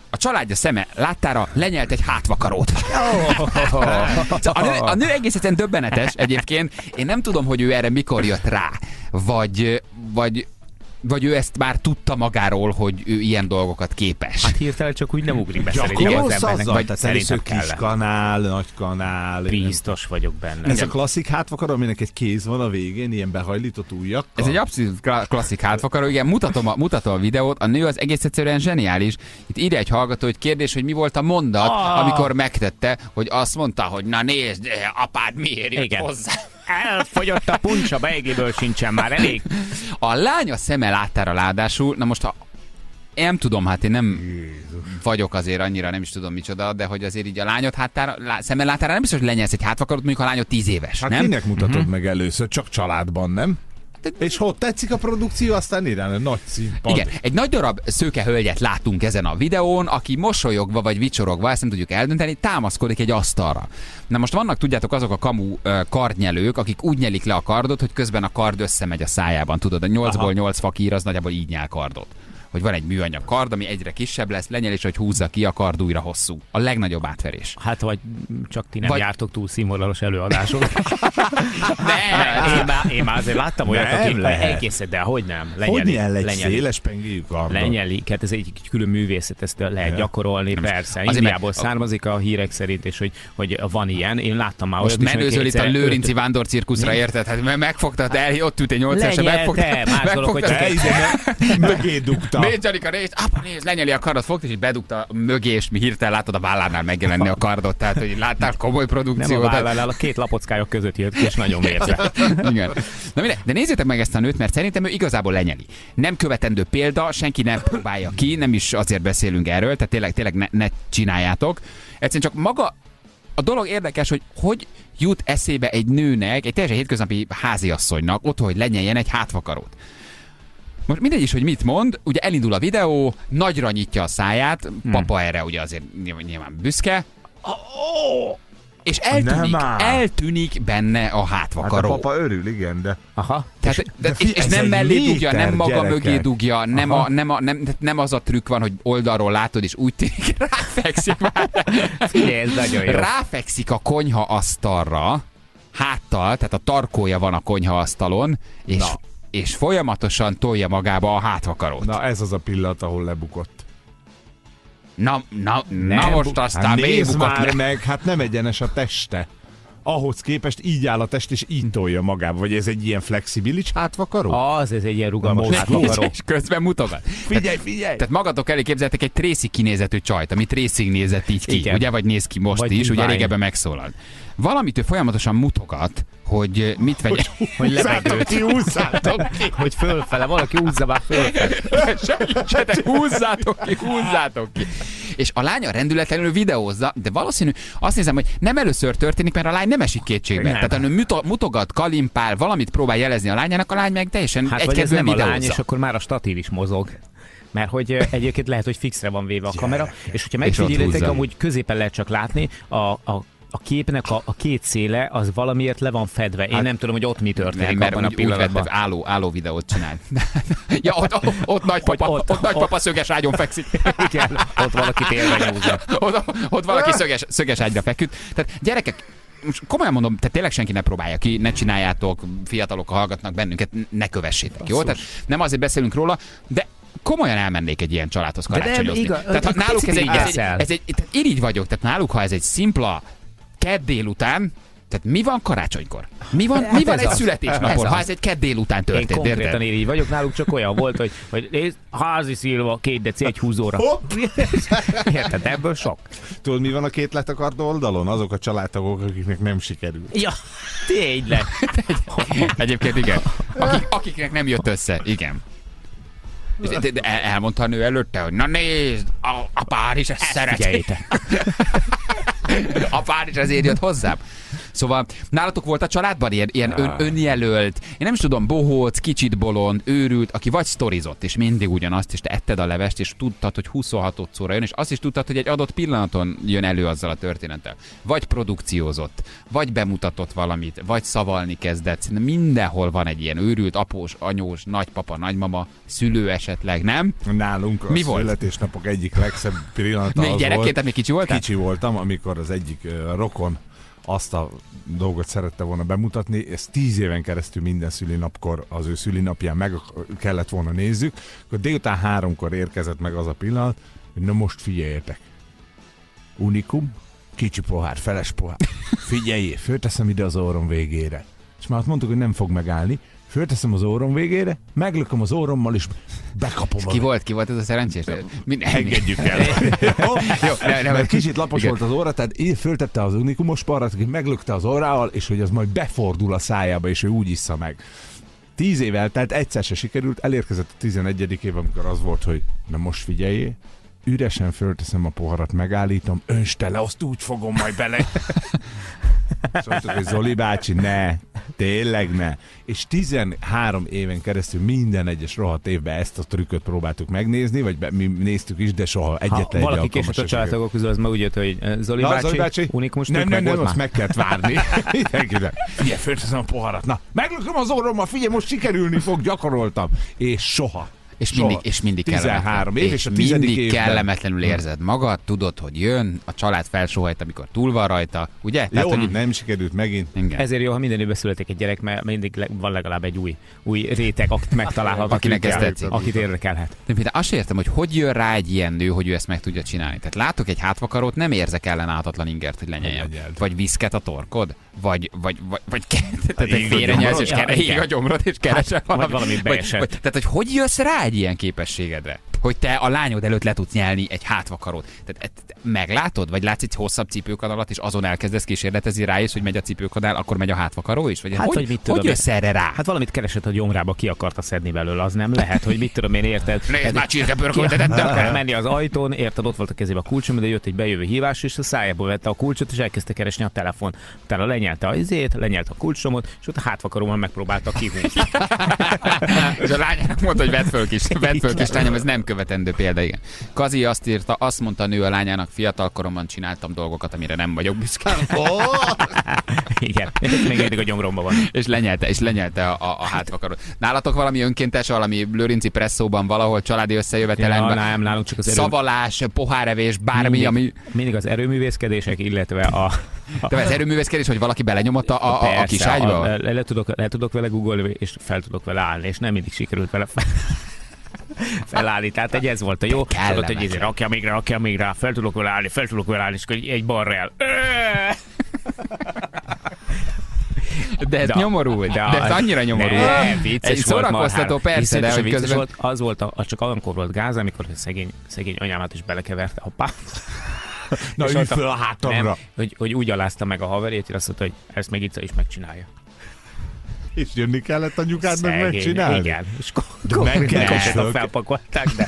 a családja szeme láttára lenyelt egy hátvakarót. A nő egész egyszerűen döbbenetes egyébként. Én nem tudom, hogy ő erre mikor jött rá. Vagy ő ezt már tudta magáról, hogy ő ilyen dolgokat képes. Hát hirtelen csak úgy nem ugrik be, szerintem az embernek. Vagy szerintem kis kanál, nagy kanál. Biztos vagyok benne. Ez a klasszik hátvakaró, aminek egy kéz van a végén, ilyen behajlított ujjak. Ez egy abszolút klasszik hátvakaró. Igen, mutatom a videót. A nő az egész egyszerűen zseniális. Itt írja egy hallgató, hogy kérdés, hogy mi volt a mondat, amikor megtette, hogy azt mondta, hogy na nézd, apád miért jött hozzá. Elfogyott a puncsa, beigéből sincsen már elég. A lánya szeme láttára ládásul, na most nem tudom, hát én nem vagyok azért annyira, nem is tudom micsoda, de hogy azért így a lányot szeme láttára nem biztos, hogy lenyelsz egy hátvakarót, mondjuk a lányod 10 éves, hát nem? Hát kinek mutatod meg először, csak családban, nem? És hogy tetszik a produkció, aztán irány, nagy színpad. Igen, egy nagy darab szőke hölgyet látunk ezen a videón, aki mosolyogva vagy vicsorogva, ezt nem tudjuk eldönteni, támaszkodik egy asztalra. Na most vannak, tudjátok, azok a kamu kardnyelők, akik úgy nyelik le a kardot, hogy közben a kard összemegy a szájában. Tudod, a 8-ból 8 fakír az nagyjából így nyel kardot. Hogy van egy műanyag kard, ami egyre kisebb lesz, lenyel, és hogy húzza ki, a kard újra hosszú. A legnagyobb átverés. Hát vagy csak ti nem jártok túl színvonalos előadásokra. Én már azért láttam olyat, akik egészen, de hogy nem. Hogy széles pengéjük van. Lenyelik, hát ez egy külön művészet, ezt lehet gyakorolni, persze. Indiából származik a hírek szerint, és hogy van ilyen. Én láttam már olyat. Most menőzöl itt a Lőrinci vándorcirkuszra, érted? Hát megfogtad el, ott ült egy 8-esre, megfogtad. Nézd, a részt, apa, nézd, lenyeli a kardot, fogt, és így bedugta mögé, és mi hirtelen látod a vállánál megjelenni a kardot, tehát hogy láttál komoly produkciót. Nem a vállánál, a két lapockályok között jött, és nagyon mérve. Igen. Na mindegy, de nézzétek meg ezt a nőt, mert szerintem ő igazából lenyeli. Nem követendő példa, senki nem próbálja ki, nem is azért beszélünk erről, tehát tényleg ne csináljátok. Egyszerűen csak maga a dolog érdekes, hogy jut eszébe egy nőnek, egy teljesen hétköznapi háziasszonynak otthon, hogy lenyeljen egy hátvakarót. Most mindegy is, hogy mit mond, ugye elindul a videó, nagyra nyitja a száját, papa erre ugye azért nyilván büszke, és eltűnik benne a hátvakaró. Hát a papa örül, igen, de... Aha. Tehát, és nem mellé dugja, nem maga mögé dugja, nem az a trükk van, hogy oldalról látod, és úgy tűnik, ráfekszik már. Ez nagyon jó. Ráfekszik a konyha asztalra, háttal, tehát a tarkója van a konyha asztalon, és... Na. És folyamatosan tolja magába a hátvakarót. Na ez az a pillanat, ahol lebukott. Na most aztán hát nézd már meg, hát nem egyenes a teste. Ahhoz képest így áll a test, és így tolja magába. Vagy ez egy ilyen flexibilis hátvakaró? Ez egy ilyen rugalmas hátvakaró. És közben mutogat. Figyelj! Tehát magatok elé képzeltek egy Tracy kinézetű csajt, amit Tracy nézett így ki, ugye? Vagy néz ki most vagy is, ugye régebben megszólal. Valamit ő folyamatosan mutogat, hogy mit vegyek. Hogy levegőt. Hogy fölfele, valaki húzza már fölfele. Segítsetek, húzzátok ki. És a lánya rendületlenül videózza, de valószínű, azt nézem, hogy nem először történik, mert a lány nem esik kétségbe. Tehát a nő mutogat, kalimpál, valamit próbál jelezni a lányának, a lány meg teljesen egykedvűen videózza. A lány, és akkor már a statív is mozog. Mert hogy egyébként lehet, hogy fixre van véve a kamera, és hogyha megfigyelitek, amúgy középen lehet csak látni a képnek a két széle az valamiért le van fedve. Én nem tudom, hogy ott mi történik abban a pillanatban. Álló videót csinál. Ja, ott nagypapa szöges ágyon fekszik. Igen, ott valaki térbe nyúzza. Ott valaki szöges ágyra feküdt. Tehát gyerekek, most komolyan mondom, tehát tényleg senki ne próbálja ki, ne csináljátok, fiatalok hallgatnak bennünket, ne kövessétek, jó? Tehát nem azért beszélünk róla, de komolyan elmennék egy ilyen családhoz karácsonyozni. Tehát náluk ez egy... Irigy vagyok, tehát náluk, ha ez egy szimpla kedd délután, Tehát mi van karácsonykor? Mi van egy születésnapon, ha ez egy kedd délután történt? Én konkrétan én így vagyok, náluk csak olyan volt, hogy, nézd, házi szilva, 2 deci, 1 húzóra. Érted, ebből sok. Tudod, mi van a két letakart oldalon? Azok a családtagok, akiknek nem sikerült. Ja, tényleg. Egyébként igen. Akiknek nem jött össze, igen. De elmondta a nő előtte, hogy na nézd, a pár is ezt szereti. A pár is ezért jött hozzám. Szóval nálatok volt a családban ilyen önjelölt, én nem is tudom, bohóc, kicsit bolond, őrült, aki vagy sztorizott, és mindig ugyanazt, és te etted a levest, és tudtad, hogy 26 óra jön, és azt is tudtad, hogy egy adott pillanaton jön elő azzal a történettel. Vagy produkciózott, vagy bemutatott valamit, vagy szavalni kezdett. Mindenhol van egy ilyen őrült, após, anyós, nagypapa, nagymama, szülő esetleg, nem? Nálunk a születésnapok egyik legszebb pillanata az volt. Még gyerekként, még kicsi voltál? Kicsi voltam, amikor az egyik rokon azt a dolgot szerette volna bemutatni, ezt 10 éven keresztül minden szülinapkor, az ő szülinapján meg kellett volna nézzük, akkor délután 3-kor érkezett meg az a pillanat, hogy na most figyeljetek. Unikum, kicsi pohár, feles pohár. Figyeljél, fölteszem ide az orrom végére. És már azt mondtuk, hogy nem fog megállni, fölteszem az orrom végére, meglököm az orrommal, és bekapom. Ki volt ez a szerencsés? Engedjük el. Jó, kicsit lapos volt az orra, tehát én föltette az unikumos parat, aki meglökte az orrával, és hogy az majd befordul a szájába, és ő úgy issza meg. 10 év eltelt, egyszer se sikerült, elérkezett a 11. év, amikor az volt, hogy na most figyeljél, üresen fölteszem a poharat, megállítom, öntsd tele, azt úgy fogom majd bele. Szóval, hogy Zoli bácsi, ne, tényleg ne. És 13 éven keresztül minden egyes rohadt évben ezt a trükköt próbáltuk megnézni, vagy mi néztük is, de soha egyetlen egy alkalmas. Valaki később a családtagok közül, az már úgy jött, hogy Zoli bácsi, unikus trükk, nem, azt meg kellett várni. Mindenkinek. Figyelj, fölteszem a poharat, na, meglököm az orrommal, figyelj, most sikerülni fog, gyakoroltam. És soha. És mindig 13 év, és a 10. mindig évben kellemetlenül érzed magad, tudod, hogy jön, a család felsóhajt, amikor túl van rajta, ugye? Jó, tehát, hogy nem sikerült megint. Ingen. Ezért jó, ha minden évben születik egy gyerek, mert mindig van legalább egy új réteg, akit megtalálhat, akinek ez tetszik, akit érdekelhet. De például azt értem, hogy jön rá egy ilyen nő, hogy ő ezt meg tudja csinálni. Tehát látok egy hátvakarót, nem érzek ellenáltatlan ingert, hogy lenyeljem. Vagy viszket a torkod, vagy félrenyelsz, és ég a gyomrod, és keresel valamit. Tehát, hogy jössz rá egy ilyen képességedre, hogy te a lányod előtt le tudsz nyelni egy hátvakarót. Tehát meglátod, vagy látsz egy hosszabb cipőkanalat, és azon elkezdesz kísérletezni rá, és hogy megy a cipőkanál, akkor megy a hátvakaró is? Vagy hát, hogy mit tudom, hogy jössz erre rá? Hát valamit keresett, hogy gyomrába ki akarta szedni belőle, az nem lehet, hogy mit tudom én, érted? Nézd, már csirkepörköltetett, de akár menni az ajtón, érted, ott volt a kezébe a kulcsom, de jött egy bejövő hívás, és a szájából vette a kulcsot, és elkezdte keresni a telefon. Utána lenyelte a izét, lenyelte a kulcsomot, és ott a hátvakarommal megpróbálta kihúzni. És a lányának mondta, hogy vedd föl kis lányom, ez nem követendő példa, igen. Kazi azt írta, azt mondta a nő a lányának, fiatalkoromban csináltam dolgokat, amire nem vagyok büszke. Igen, még mindig a gyomromban van. És lenyelte a hátvakarót. Nálatok valami önkéntes, valami lőrinci presszóban, valahol családi összejövetelenben? Ja, nálunk csak az szavalás, pohárevés, bármi, mindig az erőművészkedések, illetve de ez erőművészkedés, hogy valaki belenyomott a kis ágyba? Le tudok vele googolni, és fel tudok vele állni, és nem mindig sikerült vele felállni. Tehát egy ez volt a jó. Tudod, hogy így rakja még rá, fel tudok vele állni, és akkor egy balra el. De ez nyomorult, de ez annyira nyomorult. Egy szórakoztató persze, de hogy közben... Az volt, csak olyankor volt gáz, amikor szegény anyámat is belekeverte a pár. Na, ülj föl a hátamra! Nem, hogy úgy alázta meg a haverét, és azt mondta, hogy ezt meg itt is megcsinálja. És jönni kellett a nyugádnak megcsinálni? Igen. És felpakolták, de...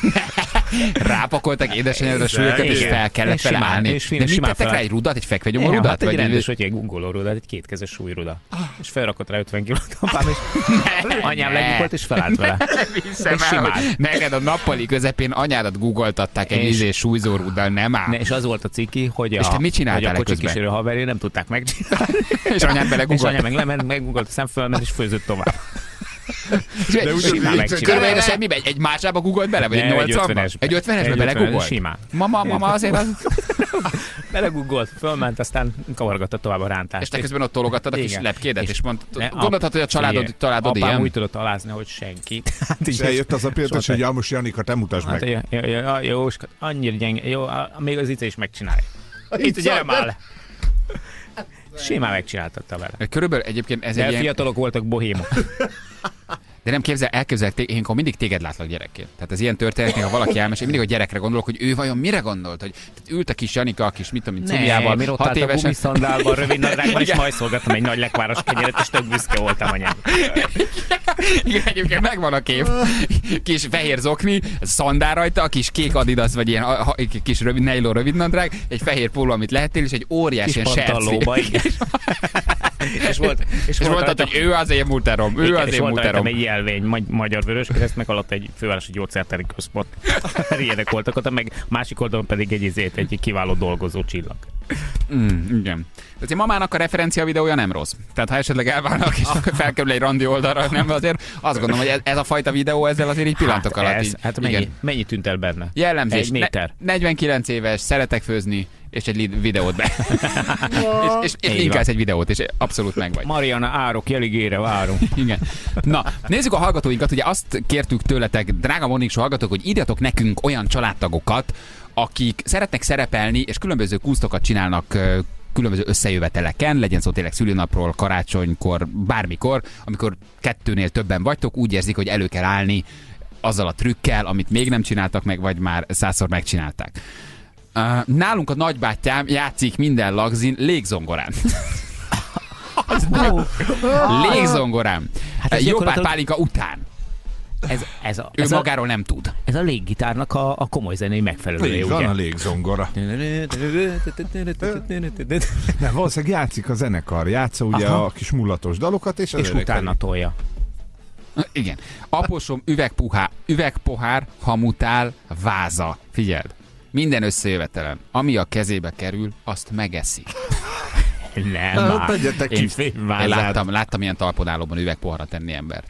Rápakoltak édesanyjadra a súlyokat, és fel kellett felállni. De mit tettek rá, egy rudat, egy fekvegyomó rudat? Hát egy rendes, hogy egy gungoló rudat, egy kétkezes súly rudat. És felrakott rá 50 kilót apám, és anyám legnyugolt, és felállt vele. És simán. Neked a nappali közepén anyádat googoltatták egy ízés súlyzó ruddal, nem áll. És az volt a ciki, hogy a kocsikísérő haveré nem tudták megcsinálni. És anyám meguggolt a szemfölmet, és főzött tovább. De úgy körülbelül semmibe, egy másába guggolt bele, vagy egy 80-ba? Egy 50-esbe beleguggolt? Simán. Mama azért az... Beleguggolt, fölment, aztán kavargatta tovább a rántást. És te közben ott tologattad a kis lepkédet, és gondoltad, hogy a családod ilyen? Apám úgy tudott alázni, hogy senki. És eljött az a pillanat, hogy most Janika, te mutasd meg. Jó, annyira gyenge, még az Ica is megcsinálja. Itt, gyere már le. Simán megcsináltatta vele. Körülbelül egyébként ez egy fiatalok voltak bohémok. De nem elképzelték, én akkor mindig téged látlak gyerekként. Tehát ez ilyen történet, ha valaki elmesél, mindig a gyerekre gondolok, hogy ő vajon mire gondolt, hogy ült a kis Janika, a kis mit tudom, cumiával, mire ott állt a gumiszandálban, rövid nadrágban, és majszolgattam egy nagy lekváros kenyeret, és tök büszke voltam anyám. Igen, egyébként megvan a kép. Kis fehér zokni, szandár rajta, a kis kék Adidas, vagy ilyen kis rövid, nejló rövid nadrág, egy fehér póló, amit lehettél, és egy óriási sercli. És volt rajta, hogy ő az én muterom, ő az én muterom. Egy jelvény, Magyar Vöröskereszt, meg alatt egy fővárosi gyógyszertári központ. Ilyenek voltak ott, meg másik oldalon pedig egy kiváló dolgozó csillag. Igen. Tehát a mamának a referencia videója nem rossz. Tehát ha esetleg elválnak és felkerül egy randi oldalra, nem azért azt gondolom, hogy ez a fajta videó ezzel azért így pillanatok alatt. Hát mennyi tűnt el benne? Jellemzés. Egy méter. 49 éves, szeretek főzni, és egy videót be. és linkelsz egy videót, és abszolút meg vagy. Mariana árok, jeligére várunk. Igen. Na, nézzük a hallgatóinkat. Ugye azt kértük tőletek, drága Morning Show hallgatók, hogy írjatok nekünk olyan családtagokat, akik szeretnek szerepelni, és különböző kúsztokat csinálnak különböző összejöveteleken, legyen szó tényleg szülőnapról, karácsonykor, bármikor, amikor kettőnél többen vagytok, úgy érzik, hogy elő kell állni azzal a trükkel, amit még nem csináltak meg, vagy már 100-szor megcsinálták. Nálunk a nagybátyám játszik minden lagzin légzongorán. Légzongorán. Hát jó gyakorlatilag... pár pálinka után. Ez magáról nem tud. Ez a léggitárnak a komoly zenei megfelelője, ugye? Van a légzongora. Nem, valószínűleg játszik a zenekar. Játsza ugye a kis mulatos dalokat, és utána tolja. Igen. Aposom üvegpuhá, üvegpohár, hamutál, váza. Figyeld. Minden összejövetelen. Ami a kezébe kerül, azt megeszik. Nem, én láttam ilyen talpon üvegpoharra tenni embert.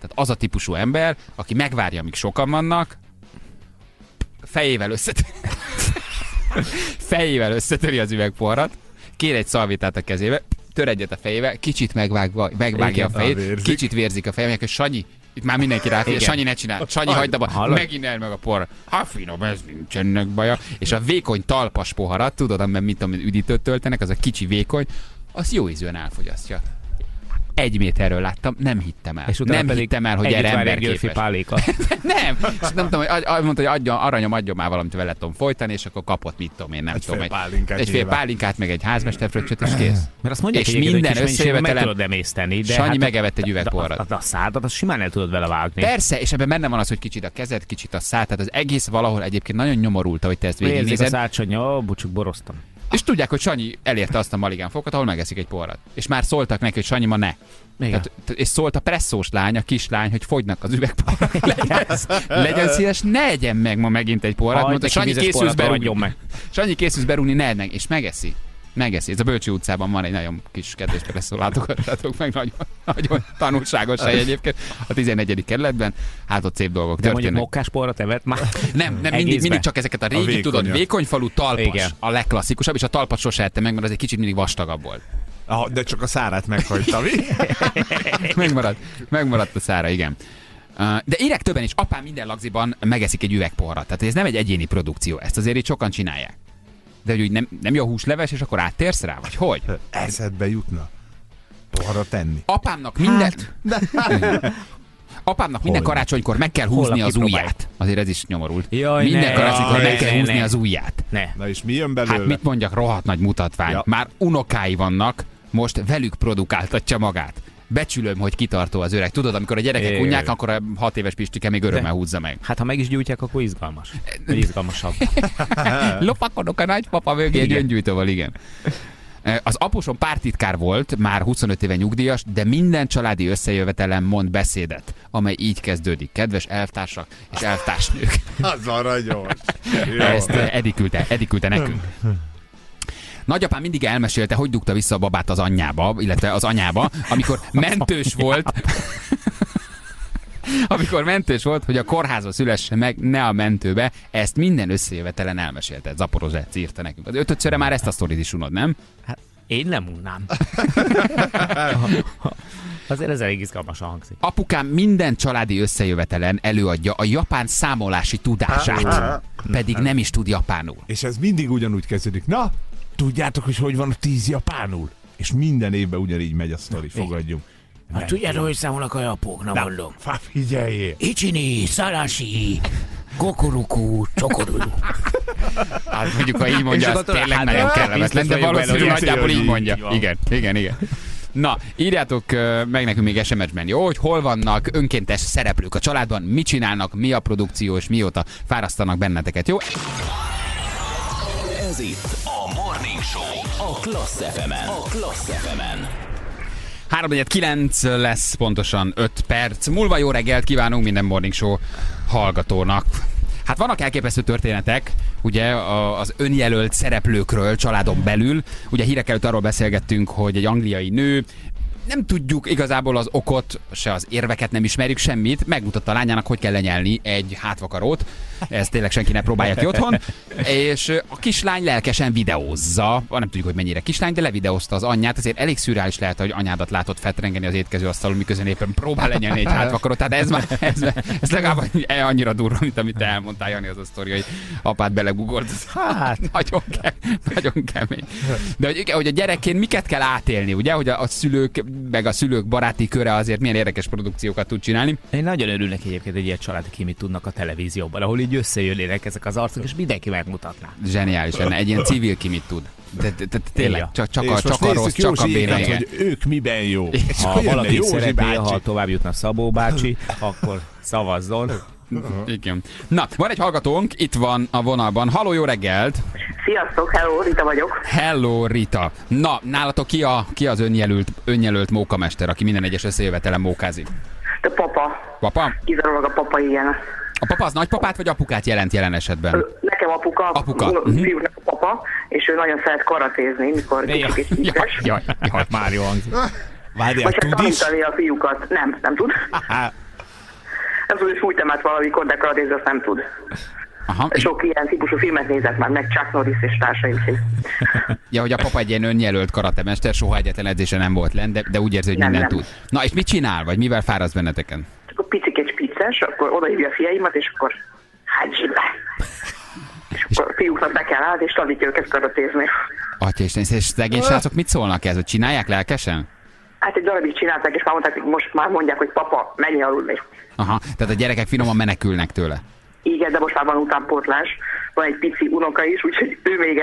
Tehát az a típusú ember, aki megvárja, amíg sokan vannak, fejével összetöri az üvegpoharat, kér egy szalvétát a kezébe, tör egyet a fejével, kicsit megvágja a fejét, kicsit vérzik a fejével, hogy Sanyi, itt már mindenki ráfér, Sanyi ne csinál, Sanyi hagyd abba, megint el meg a porra. Ha finom, ez nincsenek baja. És a vékony talpas poharat, tudod, amiben mit tudom, üdítőt töltenek, az a kicsi vékony, az jó ízűen elfogyasztja. 1 méterről láttam, nem hittem el. És nem pedig hittem el, hogy erre emberképes. Nem, és nem tudom, hogy mondta, hogy aranyom, adjon már valamit, vele tudom folytani, és akkor kapott, mit tudom én, nem tudom. Egy fél pálinkát, meg egy házmesterfröccsöt, és kész. Mert azt mondják, és minden összejövetelen meg tudod emészteni, de Sanyi megevett egy üvegporrat. A szádat, azt simán el tudod vele vágni. Persze, és ebben benne van az, hogy kicsit a kezed, kicsit a szád, tehát az egész valahol egyébként nagyon nyomorult, hogy te ezt végignézed. És tudják, hogy Sanyi elérte azt a maligán fokat, ahol megeszik egy porrat. És már szóltak neki, hogy Sanyi, ma ne. Tehát, és szólt a presszós lány, a kislány, hogy fogynak az üvegporrat. Legyen szíves, ne egyen meg ma megint egy porrat. Mondta, Sanyi készülsz berúgni, ne meg. És megeszi. Megeszi. Ez a Bölcső utcában van egy nagyon kis kedves presszó, látogatok meg, nagyon tanulságos hely egyébként. A 11. kerületben, hát ott szép dolgok történnek. De mondjuk mokkásporrat evett már? Nem, mindig csak ezeket a régi, tudod, vékonyfalú talpas, a legklasszikusabb, és a talpat sose ettem meg, mert az egy kicsit mindig vastagabb volt. De csak a szárát meghagyta, mi? Megmaradt a szára, igen. De érek többen is, apám minden lagziban megeszik egy üvegporrat. Tehát ez nem egy egyéni produkció, ezt azért így sokan csinálják. De hogy nem jó húsleves, és akkor áttérsz rá, vagy hogy? Eszedbe jutna porra tenni. Apámnak mindent... Apámnak minden karácsonykor meg kell húzni az ujját. Azért ez is nyomorult. Jaj, minden karácsonykor meg kell húzni az ujját. Na és mi jön belőle? Hát mit mondjak, rohadt nagy mutatvány. Ja. Már unokái vannak, most velük produkáltatja magát. Becsülöm, hogy kitartó az öreg. Tudod, amikor a gyerekek unják, akkor a 6 éves Pistike még örömmel húzza meg. Hát ha meg is gyújtják, akkor izgalmas. Izgalmasabb. Lopakodok a nagypapa mögé egy öngyújtóval, igen. Az apusom pártitkár volt, már 25 éve nyugdíjas, de minden családi összejövetelen mond beszédet, amely így kezdődik. Kedves elvtársak és elvtársnők. Az aranyos. Ezt Edi küldte nekünk. Nagyapám mindig elmesélte, hogy dugta vissza a babát az anyjába, illetve az anyába, amikor mentős volt, hogy a kórházba szülesse meg, ne a mentőbe. Ezt minden összejövetelen elmesélte. Zaporozsec írta nekünk. Az 5-szörre már ezt a sztorit is unod, nem? Hát én nem unnám. Azért ez elég izgalmasan hangzik. Apukám minden családi összejövetelen előadja a japán számolási tudását, pedig nem is tud japánul. És ez mindig ugyanúgy kezdődik. Na? Tudjátok is, hogy van a 10 japánul? és minden évben ugyanígy megy a sztori, fogadjunk. Hát tudjátok, hogy számolnak a japók, na mondom. Figyeljél! Ichini, Szarashi, Gokuruku, Csokoruru. Hát mondjuk, ha így mondja, az tényleg nagyon kellemetlen, de valószínűleg nagyjából így mondja. Igen, igen, igen. Na, írjátok meg nekünk még SMS-ben, jó? Hogy hol vannak önkéntes szereplők a családban, mit csinálnak, mi a produkció, és mióta fárasztanak benneteket, jó? Ez itt a Morning Show a Class FM-en. A Class FM-en. 3-9 lesz pontosan 5 perc. Múlva jó reggelt kívánunk minden Morning Show hallgatónak. Hát vannak elképesztő történetek, ugye az önjelölt szereplőkről családon belül. Ugye hírek előtt arról beszélgettünk, hogy egy angliai nő, nem tudjuk igazából az okot, se az érveket, nem ismerjük semmit. Megmutatta a lányának, hogy kell lenyelni egy hátvakarót. Ezt tényleg senki ne próbálja ki otthon. És a kislány lelkesen videózza. Nem tudjuk, hogy mennyire kislány, de levideózta az anyját. Ezért elég szürreális lehet, hogy anyádat látott fetrengeni az étkezőasztalon, miközben éppen próbál lenyelni egy hátvakarót. Tehát ez már ez legalább annyira durva, mint amit te elmondtál, Jani, az a sztori, hogy apát belegugolt. Hát nagyon kemény. De hogy a gyerekként miket kell átélni, ugye, hogy a szülők meg a szülők baráti köre azért milyen érdekes produkciókat tud csinálni. Én nagyon örülnek egyébként, hogy ilyen családi kémit tudnak a televízióban, ahol így összejönnének ezek az arcok, és mindenki megmutatná. Zseniális lenne, egy ilyen civil kémit tud. De tényleg, csak a rossz, csak a bénát, hogy ők miben jó. Ha valaki szeretné, ha tovább jutna Szabó bácsi, akkor szavazzon. Igen. Na, van egy hallgatónk, itt van a vonalban. Halló, jó reggelt! Sziasztok, hello, Rita vagyok. Hello, Rita. Na, nálatok ki az önjelölt mókamester, aki minden egyes összejövetelen mókázik? A papa. Papa? Kizárólag a papa, igen. A papa az nagypapát vagy apukát jelent jelen esetben? Nekem apuka, fiúnak a papa, és ő nagyon szeret karatézni, mikor kicsit tízes. Jaj, már jó hangzik. Vagy hát tanítani a fiúkat. Nem tud. Nem tud, hogy fújtemát valamikor, de karatézni azt nem tud. Aha. Sok ilyen típusú filmet nézett már meg, Chuck Norris és társaim. Ja, hogy a papa egy ilyen önjelölt karatemester, soha egyetlen edzése nem volt lent, de úgy érzi, hogy mindent tud. Na, és mit csinál, vagy mivel fáradt benneteken? Csak a picikegy picces, akkor odahívja a fiaimat, és akkor hányzsibá. És akkor a fiúknak be kell állni, és tanítja őket karatézni. Atya Isten, és szegény srácok mit szólnak ez, hogy csinálják lelkesen? Hát egy darabig csinálták, és már mondták, hogy most már mondják, hogy papa, menj aludni. Aha, tehát a gyerekek finoman menekülnek tőle. Igen, de most már van utánpótlás, van egy pici unoka is, úgyhogy ő még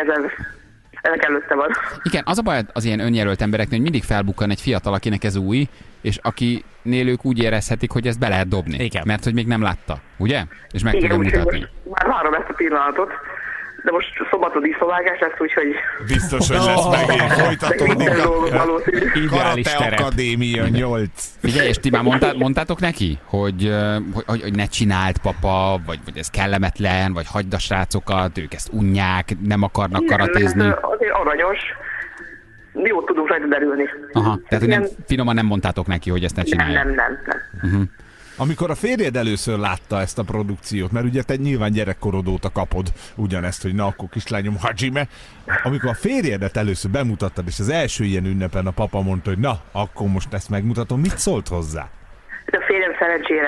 ezek előtte van. Igen, az a baj az ilyen önjelölt embereknél, hogy mindig felbukkan egy fiatal, akinek ez új, és akinél ők úgy érezhetik, hogy ezt be lehet dobni. Igen. Mert hogy még nem látta, ugye? És meg tudja mutatni. Már várom ezt a pillanatot, de most szobatod iszovágás lesz, úgyhogy... Biztos, hogy lesz megint, folytatódik a Karate Akadémia 8. Figyelj, és ti már mondtátok neki, hogy ne csináld papa, vagy ez kellemetlen, vagy hagyd a srácokat, ők ezt unják, nem akarnak karatézni. Nem, azért aranyos. Jót tudunk rajta derülni. Aha, tehát finoman nem mondtátok neki, hogy ezt ne csinálják. Nem. Uh-huh. Amikor a férjed először látta ezt a produkciót, mert ugye te nyilván gyerekkorod óta kapod ugyanezt, hogy na akkor kislányom hajime, amikor a férjedet először bemutattad, és az első ilyen ünnepen a papa mondta, hogy na, akkor most ezt megmutatom, mit szólt hozzá? A férjem szerencsére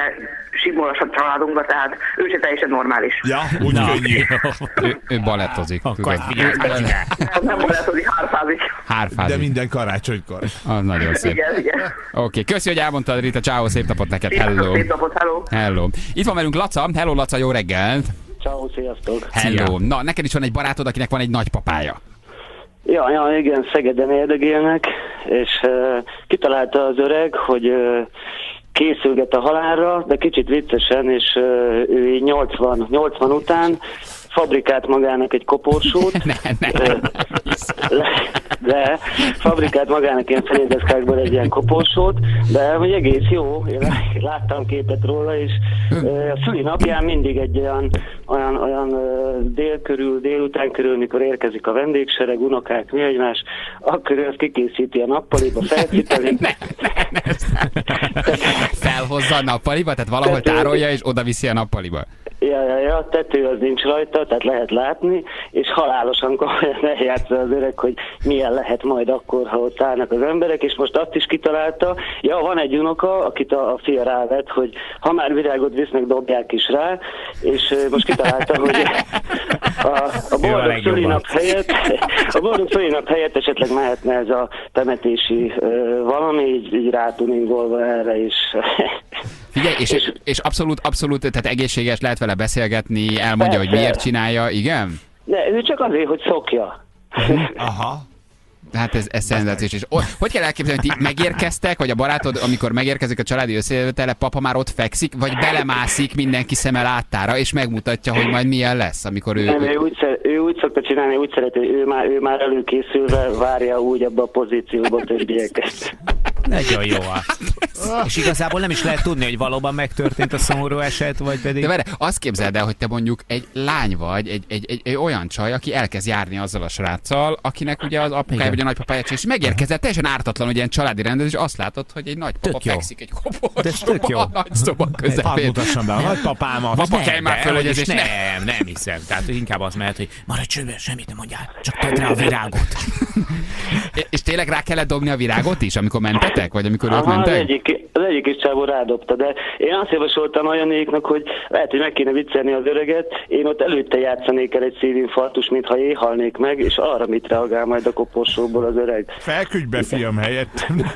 simólas a családunkba, tehát ő se teljesen normális. Ja, úgy könnyű. Ő balettozik. Nem balettozik, hárfázik. De minden karácsonykor. Az nagyon szép. Igen. Oké, köszi, hogy elmondtad, Rita. Csáó, szép napot neked. Hello. Szép napot, hello. Itt van velünk Laca. Hello, Laca, jó reggelt. Csáó, sziasztok. Hello. Na, neked is van egy barátod, akinek van egy nagypapája. Ja, igen, Szegeden érdegélnek, és kitalálta az öreg, hogy készülget a halálra, de kicsit viccesen, és ő 80 után fabrikált magának egy koporsót. De fabrikált magának ilyen fenyődeszkákból egy ilyen koporsót, de hogy egész jó, én láttam képet róla, és a szüli napján mindig egy olyan délután körül, mikor érkezik a vendégsereg, unokák, mi egymás, akkor ezt kikészíti a nappaliba, felcipeli. Felhozza a nappaliba, tehát valahol tárolja, és oda viszi a nappaliba. Ja, tető az nincs rajta, tehát lehet látni, és halálosan komolyan eljátsza az öreg, hogy milyen lehet majd akkor, ha ott állnak az emberek, és most azt is kitalálta, van egy unoka, akit a fia rávet, hogy ha már virágot visznek, dobják is rá, és most kitalálta, hogy A boldog szülinap helyett, esetleg mehetne ez a temetési valami, így rátuningolva erre is. Figyelj, és abszolút, tehát egészséges, lehet vele beszélgetni, elmondja, persze, hogy miért csinálja, igen? Ne, ő csak azért, hogy szokja. Aha. Hát ez szenzációs. És hogy kell elképzelni, hogy ti megérkeztek, vagy a barátod, amikor megérkezik a családi összejövetele, papa már ott fekszik, vagy belemászik mindenki szeme láttára, és megmutatja, hogy majd milyen lesz, amikor ő... Nem, ő úgy szokta csinálni, úgy szereti, ő már előkészülve várja úgy abba a pozícióba többieket. Nagyon jó. És igazából nem is lehet tudni, hogy valóban megtörtént a szomorú eset, vagy pedig... De várj, azt képzeld el, hogy te mondjuk egy lány vagy, egy olyan csaj, aki elkezd járni azzal a sráccal, akinek ugye az apukája vagy a nagypapája, és megérkezett teljesen ártatlan, hogy ilyen családi rendezés, és azt látod, hogy egy nagypapa fekszik egy koporsóba a nagy szoba közepén. Hadd mutassam be a nagypapámat. Apukáj már fölögyezés. Nem hiszem. Tehát inkább azt mehet, hogy maradj csődben, semmit nem mondjál, csak tedd rá a virágot. És tényleg rá kellett dobni a virágot is, amikor mentetek, vagy amikor ők mentek? Az egyik is csávó rádobta, de én azt javasoltam olyanéknak, hogy lehet, hogy meg kéne viccelni az öreget, én ott előtte játszanék el egy szívinfarktus, mintha éhalnék meg, és arra mit reagál majd a koporsóból az öreg. Felküldj be, fiam, helyettem.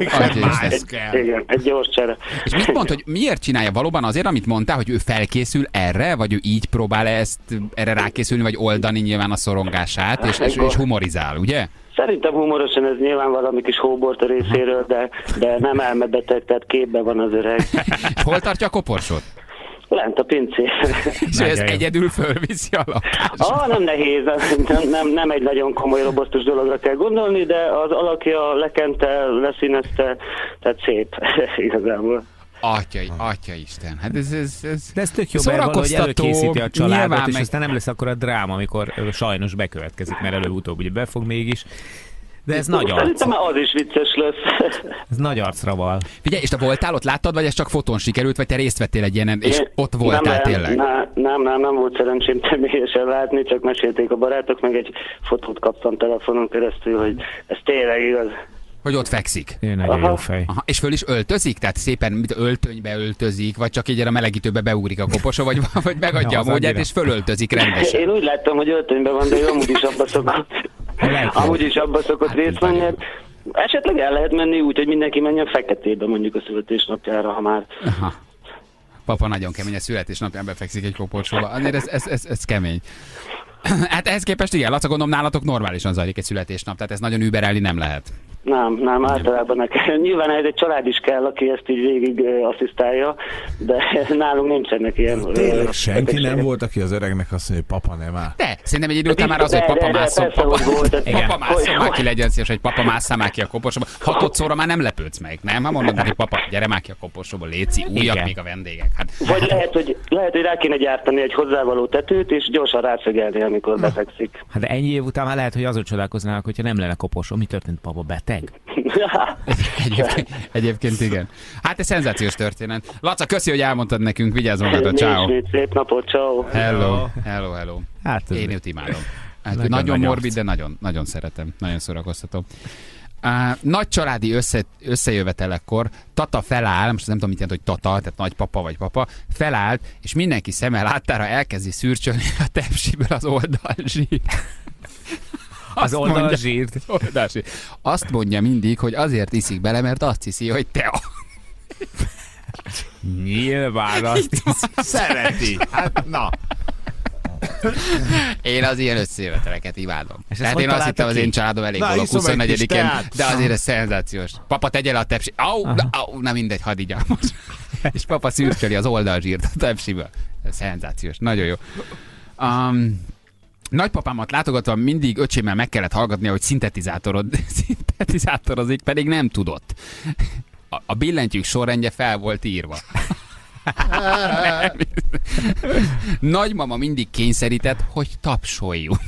Igen, egy gyors csere. És mit mondt, hogy miért csinálja valóban azért, amit mondtál, hogy ő felkészül erre, vagy ő így próbál ezt erre rákészülni, vagy oldani nyilván a szorongását, és humorizál, ugye? Szerintem humorosan ez nyilván valami kis hóbort a részéről, de nem elmebeteg, tehát képben van az öreg. Hol tartja a koporsót? Lent a pincé. És ez egyedül fölviszi a lakásba? Nem nehéz, nem egy nagyon komoly robosztus dologra kell gondolni, de az alakja lekente, leszínezte, tehát szép igazából. Atyaisten, hát ez... De ez tök jó, mert valahogy előkészíti a családot, és aztán nem lesz akkor a dráma, amikor sajnos bekövetkezik, mert előbb-utóbb ugye befog mégis. De ez nagy arc. Szerintem az is vicces lesz. Ez nagy arcra val. Figyelj, és te voltál ott, láttad, vagy ez csak fotón sikerült, vagy te részt vettél egy ilyenen, és ott voltál tényleg? Nem volt szerencsém teljesen látni, csak mesélték a barátok, meg egy fotót kaptam telefonon keresztül, hogy ez tényleg igaz. Hogy ott fekszik. Nagyon jó fej. Aha, és föl is öltözik? Tehát szépen öltönybe öltözik, vagy csak így a melegítőbe beúrik a koposa, vagy megadja a módját, és fölöltözik rendesen. Én úgy láttam, hogy öltönyben van, de ő amúgy is abba szokott részt venni. Esetleg el lehet menni úgy, hogy mindenki menjen feketébe mondjuk a születésnapjára, ha már... Aha. Papa nagyon kemény, a születésnapján befekszik egy koporsóba. Azért ez kemény. Hát ehhez képest igen, Laca, gondolom nálatok normálisan zajlik egy születésnap, tehát ez nagyon überelni nem lehet. Nem, általában nekem. Nyilván ez egy család is kell, aki ezt így végig asszisztálja, de nálunk nincsenek ilyen... Tényleg senki nem volt, aki az öregnek azt mondja, hogy papa nem áll. De szerintem egy idő után már az, hogy papa másszom, papa másszom, ki legyen szíves, hogy papa másszál már ki a koporsóba. Hatodszorra már nem lepődsz meg, nem? Ha mondod, hogy papa, gyere már ki a koporsóba, léci, újak még a vendégek. Hát. Vagy lehet, hogy rá kéne gyártani egy hozzávaló tetőt, és gyorsan rászögelni, amikor befekszik. Hát ennyi év után már lehet, hogy azon csodálkoznának, hogyha nem lenne koporsó, mi történt, papa beteg? Egyébként igen. Hát ez szenzációs történet. Laca, köszi, hogy elmondtad nekünk, vigyázz magadra, ciao. Szép napot, ciao. Hello. Hát én őt imádom. Hát nagyon morbid, de nagyon, nagyon szeretem. Nagyon szórakoztató. Nagy családi összejövetelekkor tata feláll, most nem tudom, mit jelent, hogy tata, tehát nagypapa vagy papa, felállt, és mindenki szeme láttára elkezdi szürcsölni a tepsiből az oldalzsírt. Az oldalzsírt. Azt mondja mindig, hogy azért iszik bele, mert azt hiszi, hogy tea. Nyilván azt szereti. Hát na. Én az ilyen összejöveteleket imádom. Tehát én azt hittem, az én családom elég valók 24-én, de azért ez szenzációs. Papa, tegye le a tepsi. Na mindegy, hadd igyál most. És papa szürköli az oldalzsírt a tepsiből. Ez szenzációs, nagyon jó. Nagypapámat látogatva mindig öcsémmel meg kellett hallgatnia, hogy szintetizátorozik, pedig nem tudott. A billentyűk sorrendje fel volt írva. Nagymama mindig kényszerített, hogy tapsoljunk.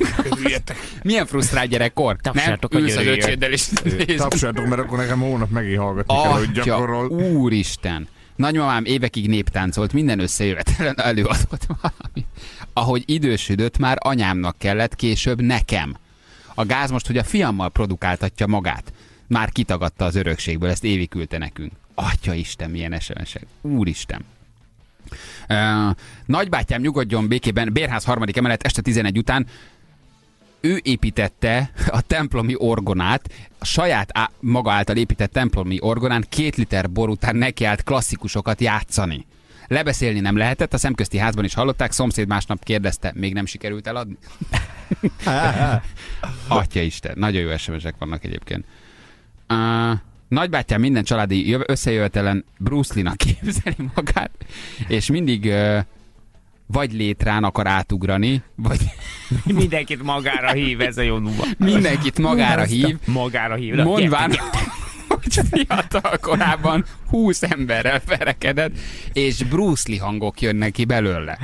Milyen frusztrált gyerekkor. Tapsátok, nem? Ülsz az öcséddel és nézd. Tapsátok, mert akkor nekem hónap megint hallgatni kell, hogy gyakorol. Úristen! Nagymamám évekig néptáncolt, minden összejövetelen előadott valami. Ahogy idősödött, már anyámnak kellett, később nekem. A gáz most, hogy a fiammal produkáltatja magát. Már kitagadta az örökségből, ezt Évi küldte nekünk. Atyaisten, milyen SMS-ek. Úristen. Nagybátyám nyugodjon békében, Bérház 3. emelet, este 11 után. Ő építette a templomi orgonát, a saját maga által épített templomi orgonán 2 liter bor után nekiállt klasszikusokat játszani. Lebeszélni nem lehetett, a szemközti házban is hallották, szomszéd másnap kérdezte, még nem sikerült eladni? Atyaisten, nagyon jó SMS-ek vannak egyébként. Nagybátyám minden családi összejövetelen Bruce Lee-nak képzeli magát, és mindig vagy létrán akar átugrani, vagy... Mindenkit magára hív, ez a jó nuba. Mindenkit magára hív. Magára hív. Mondván... fiatal korában 20 emberrel verekedett, és Bruce Lee hangok jönnek ki belőle.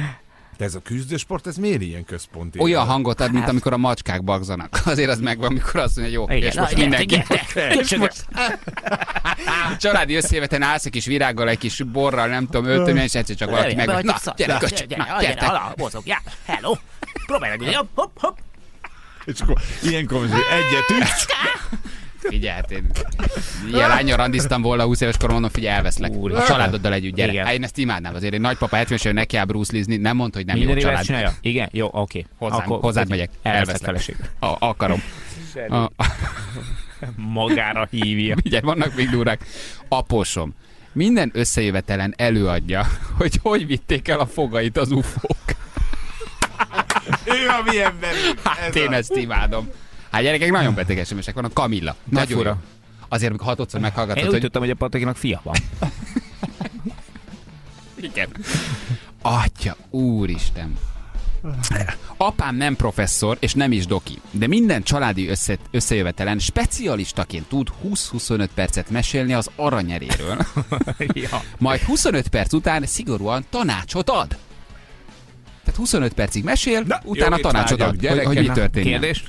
De ez a küzdősport, ez miért ilyen központi? Olyan hangot ad, mint amikor a macskák bagzanak. Azért az megvan, amikor azt mondja, jó, igen, és most mindenki. Családi összejövetelen állsz egy kis virággal, egy kis borral, nem tudom, öltönyben, és egyszer csak valaki meg... Na, gyere, gyere, alá, mozogjál, hello, próbálj meg, hopp, hopp. És akkor ilyenkor egyetűt... Figyelj, hát én ilyen lányra randiztam volna 20 éves koromban, figyelj, elveszlek. Úr, a családoddal együtt, gyere. Igen. Hát én ezt imádnám azért. Én nagypapa 70-es, neki áll Bruce Lee-zni, nem mondd, hogy nem minden jó család. Csinálja? Igen? Jó, oké. Okay. Hozzád megyek. Elveszlek. Feleség. Akarom. Magára hívja. Figyelj, vannak még durák. Apósom minden összejövetelen előadja, hogy hogy vitték el a fogait az ufók. Ő a mi emberünk. Hát én ezt imádom. Hát gyerekek, nagyon beteg események vannak. Kamilla. Nagyon fura. Azért, amikor 6-szor meghallgatod, hogy... Én úgy tudtam, hogy a Patakinak fia van. Igen. Atya, úristen. Apám nem professzor, és nem is doki, de minden családi összejövetelen specialistaként tud 20-25 percet mesélni az aranyeréről. Ja. Majd 25 perc után szigorúan tanácsot ad. Tehát 25 percig mesél, na, utána tanácsot ad, hogy mi történik. Kérdés?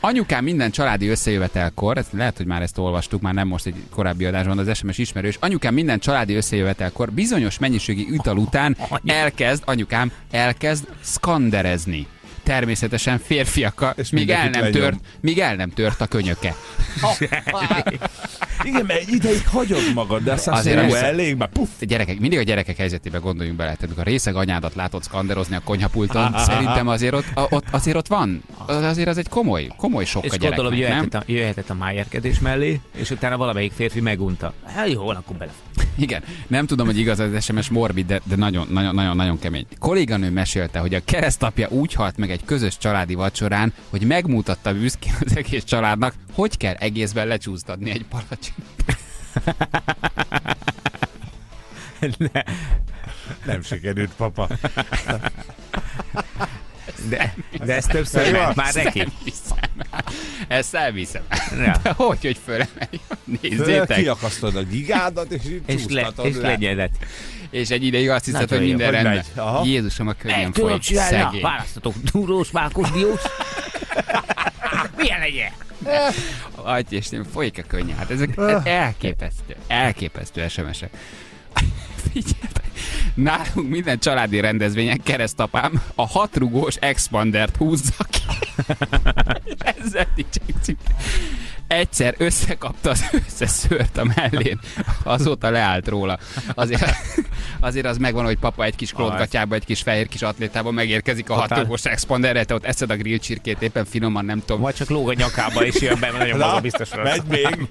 Anyukám minden családi összejövetelkor, ezt, lehet, hogy már ezt olvastuk, már nem most egy korábbi adásban, az SMS ismerős, anyukám minden családi összejövetelkor bizonyos mennyiségi ütal után anyukám elkezd szkanderezni. Természetesen férfiakkal, míg el nem tört a könyöke. Igen, mert ideig hagyod magad, de azért elég, már puff. Gyerekek, mindig a gyerekek helyzetébe gondoljunk bele, tehát amikor a részeg anyádat látod szkanderozni a konyhapulton, szerintem azért ott van. Azért az egy komoly sok a gyereknek, nem? És gondolom, jöhetett a májerkedés mellé, és utána valamelyik férfi megunta. Hát jó, akkor bele. Igen, nem tudom, hogy igaz az SMS morbid, de nagyon kemény. Kolléganő mesélte, hogy a keresztapja úgy halt meg egy közös családi vacsorán, hogy megmutatta büszkén az egész családnak, hogy kell egészben lecsúsztatni egy palacsinát. Nem sikerült, papa. De ez többször ment már neki. Ezt elviszem. Ja. De hogy fölemelj? Nézzétek. Kiakasztod a gigádat, és így csúsztatod. És lenyedet. És egy ideig azt hiszed, hogy minden rendben. Jézusom, a könnyen folyik, szegény. Választatok, durós, mákos, diós. Milyen legyen? Agy, és nem folyik a könnyen. Hát ezek elképesztő SMS-ek. Figyelj. Nálunk minden családi rendezvényen keresztapám a 6 rugós expandert húzza ki. Ezzel dicsekszik. Egyszer összekapta az összeszőrt a mellén. Azóta leállt róla. Azért az megvan, hogy papa egy kis klótgatyába, egy kis fehér kis atlétában megérkezik a 6 rugós expanderre, te ott eszed a grill csirkét, éppen finoman, nem tudom. Vagy csak lóg a nyakába, és jön be, nagyon magabiztosra. Megy még.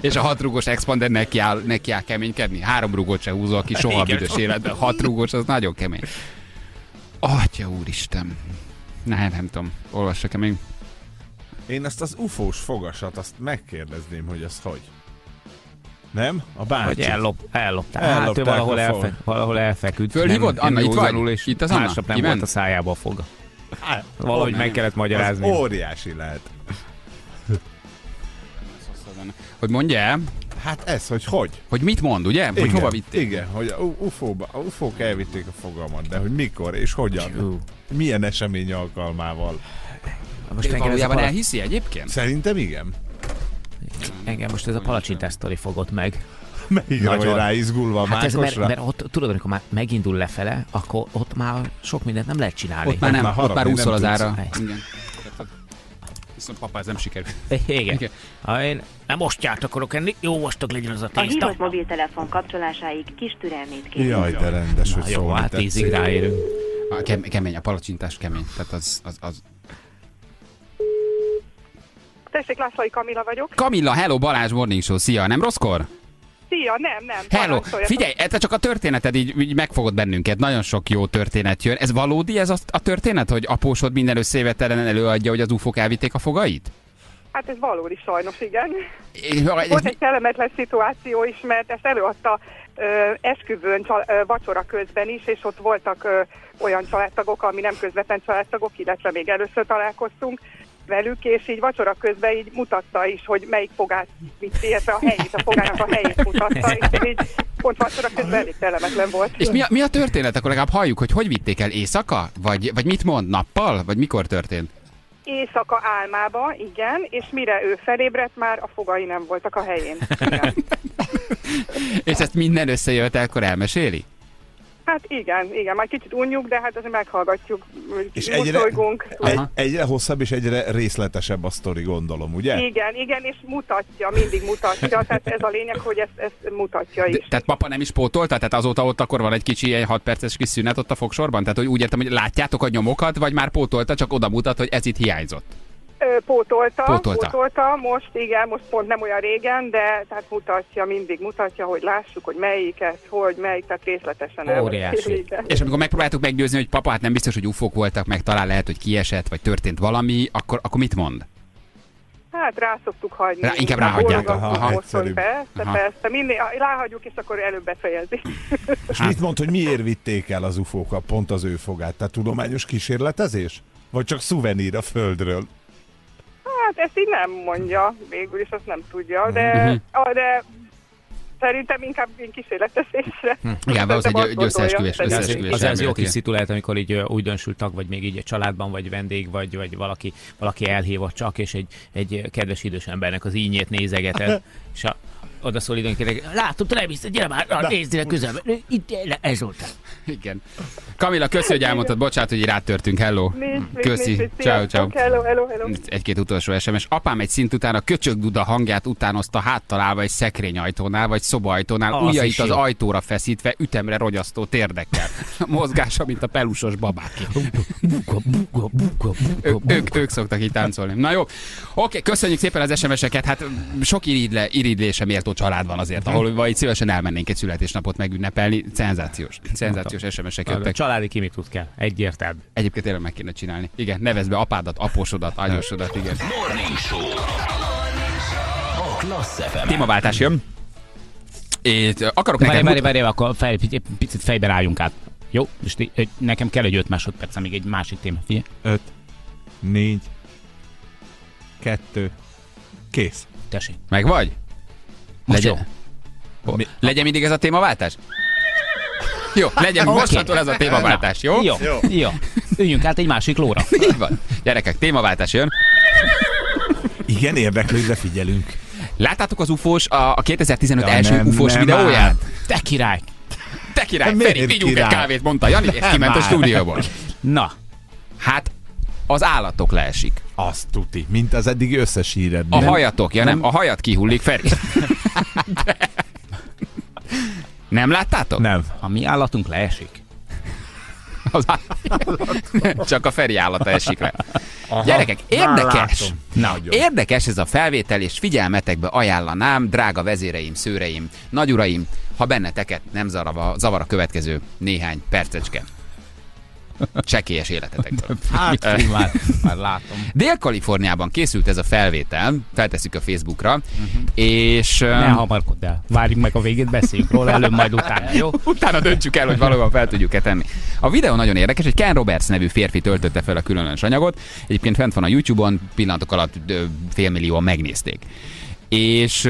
És a 6 rugós expander neki áll keménykedni. 3 rugót se húzol ki soha büdös életben. 6 rugós, az nagyon kemény. Atya úristen. Nem tudom, olvassak még. Én ezt az ufós fogasat, azt megkérdezném, hogy az hogy? Nem? A bácsi. Hogy ellopták. Hát valahol elfeküdt. Fölhívod? Anna, itt van. És itt az Anna. Másnap nem volt a szájába a foga. Valahogy meg kellett magyarázni. Az óriási lehet. Hogy mondja el? Hát ez, hogy? Hogy mit mond, ugye? Igen, hogy hova vitték? Igen, hogy a ufók elvitték a fogamat, de hogy mikor és hogyan? Milyen esemény alkalmával? Most valójában elhiszi egyébként? Szerintem igen. Engem most ez a palacsintás sztori fogott meg. Melyikre vagy ráizgulva a mákosra? Mert ott, tudod, amikor már megindul lefele, akkor ott már sok mindent nem lehet csinálni. Ott már úszol az ára. Papa, ez nem sikerült. Igen. Ha én nem ostyát akarok enni, jó vastag legyen az a tészta. A hívott mobiltelefon kapcsolásáig kis türelmét kérjük. Jaj, de rendes, hogy szólni. Jó, hát 10-ig ráérünk. Kemény, a palacsintás kemény. Tehát az... Tessék, Lászlói Kamilla vagyok. Kamilla, hello, Balázs Morning Show, szia, nem rosszkor? Szia, nem. Hello, figyelj, te csak a történeted így megfogod bennünket, nagyon sok jó történet jön. Ez valódi ez a történet, hogy apósod minden összejövetelen előadja, hogy az ufók elvitték a fogait? Hát ez valódi sajnos, igen. Volt egy kellemetlen szituáció is, mert ezt előadta esküvőn vacsora közben is, és ott voltak olyan családtagok, ami nem közvetlen családtagok, illetve még először találkoztunk velük, és így vacsora közben így mutatta is, hogy melyik fogát, illetve a helyét, a fogának a helyét mutatta, és így pont vacsora közben elég kellemetlen volt. És mi a történet? Akkor legalább halljuk, hogy vitték el éjszaka? Vagy mit mond? Nappal? Vagy mikor történt? Éjszaka álmába, igen, és mire ő felébredt, már a fogai nem voltak a helyén. És ezt minden összejövetelkor elmeséli? Hát igen, már kicsit unjuk, de hát azért meghallgatjuk, és egyre hosszabb és egyre részletesebb a sztori, gondolom, ugye? Igen, és mindig mutatja, tehát ez a lényeg, hogy ezt mutatja is. Tehát papa nem is pótolta? Tehát azóta ott akkor van egy kicsi ilyen 6 perces kis szünet ott a fogsorban? Tehát hogy úgy értem, hogy látjátok a nyomokat, vagy már pótolta, csak oda mutat, hogy ez itt hiányzott? Pótolta, most pont nem olyan régen, de tehát mindig mutatja, hogy lássuk, hogy melyiket, tehát részletesen elmondja. És amikor megpróbáltuk meggyőzni, hogy papa, hát nem biztos, hogy ufók voltak, meg talán lehet, hogy kiesett, vagy történt valami, akkor mit mond? Hát rá szoktuk hagyni. Inkább ráhagyják. Persze, mindig ráhagyjuk, és akkor előbb befejezik. És mit mond, hogy miért vitték el az ufókat pont az ő fogát? Tehát tudományos kísérletezés? Vagy csak szuvenír a földről? Hát ezt így nem mondja, végül is azt nem tudja, de szerintem inkább én kísérletezésre. Igen, valószínűleg egy összeesküvés. Az jó kis szitu lehet, amikor így újdonsült tag, vagy még így egy családban, vagy vendég, vagy valaki elhívott csak, és egy kedves idős embernek az ínyét nézegeted, és oda szól időnként, látom, te nem hiszed, gyere már, nézd ide közelben, itt ez volt. Igen. Kamilla, köszi, hogy elmondtad, bocsánat, hogy rátörtünk, hello. Köszi, ciao. Hello. Egy-két utolsó SMS. Apám egy szint után a köcsögduda hangját utánozta háttal állva egy szekrényajtónál, vagy szobajtónál, ujjait az ajtóra feszítve, ütemre rogyasztó térdekkel. Mozgása, mint a pelusos babáké. Ők szoktak így táncolni. Na jó, oké, köszönjük szépen az SMS-eket, hát sok iridlése méltó család van azért, ahol vagy szívesen elmennénk egy születésnapot megünnepelni. Szenzációs SMS-ek jöttek. Családi kimitút kell, egyértelmű. Egyébként tényleg meg kéne csinálni. Igen, nevezd be apádat, apósodat, anyósodat, igen. Témaváltás jön. Várj, akkor picit fejben álljunk át. Jó, és nekem kell egy 5 másodperc, amíg egy másik téma. Figyelj. 5, 4, 2, kész. Tessék. Meg vagy? Legyen mindig ez a témaváltás? Jó, legyen mostantól ez a témaváltás, jó? Jó. Üljünk át egy másik lóra. Így van. Gyerekek, témaváltás jön. Igen, érdeklődve figyelünk. Láttátok az ufós, a 2015 első ufós videóját? Te király, Feri, vigyünk egy kávét, mondta Jani, és kiment a stúdióból. Na, hát az állatok leesik. Azt tuti, mint az eddigi összes híred. A hajatok, nem? A hajat kihullik, Feri. Nem láttátok? Nem. A mi állatunk leesik. Csak a Feri állata esik le. Aha, gyerekek, érdekes. Érdekes ez a felvétel, és figyelmetekbe ajánlanám, drága vezéreim, szőreim, nagyuraim, ha benneteket nem zavar a következő néhány percecske csekélyes életetekből. Már látom. Dél-Kaliforniában készült ez a felvétel, feltesszük a Facebookra, és... Ne hamarkodd el, várjuk meg a végét, beszéljünk róla, előbb majd utána, jó? Utána döntsük el, hogy valóban fel tudjuk-e tenni. A videó nagyon érdekes, hogy Ken Roberts nevű férfi töltötte fel a különös anyagot, egyébként fent van a YouTube-on, pillanatok alatt 500 000-an megnézték. És...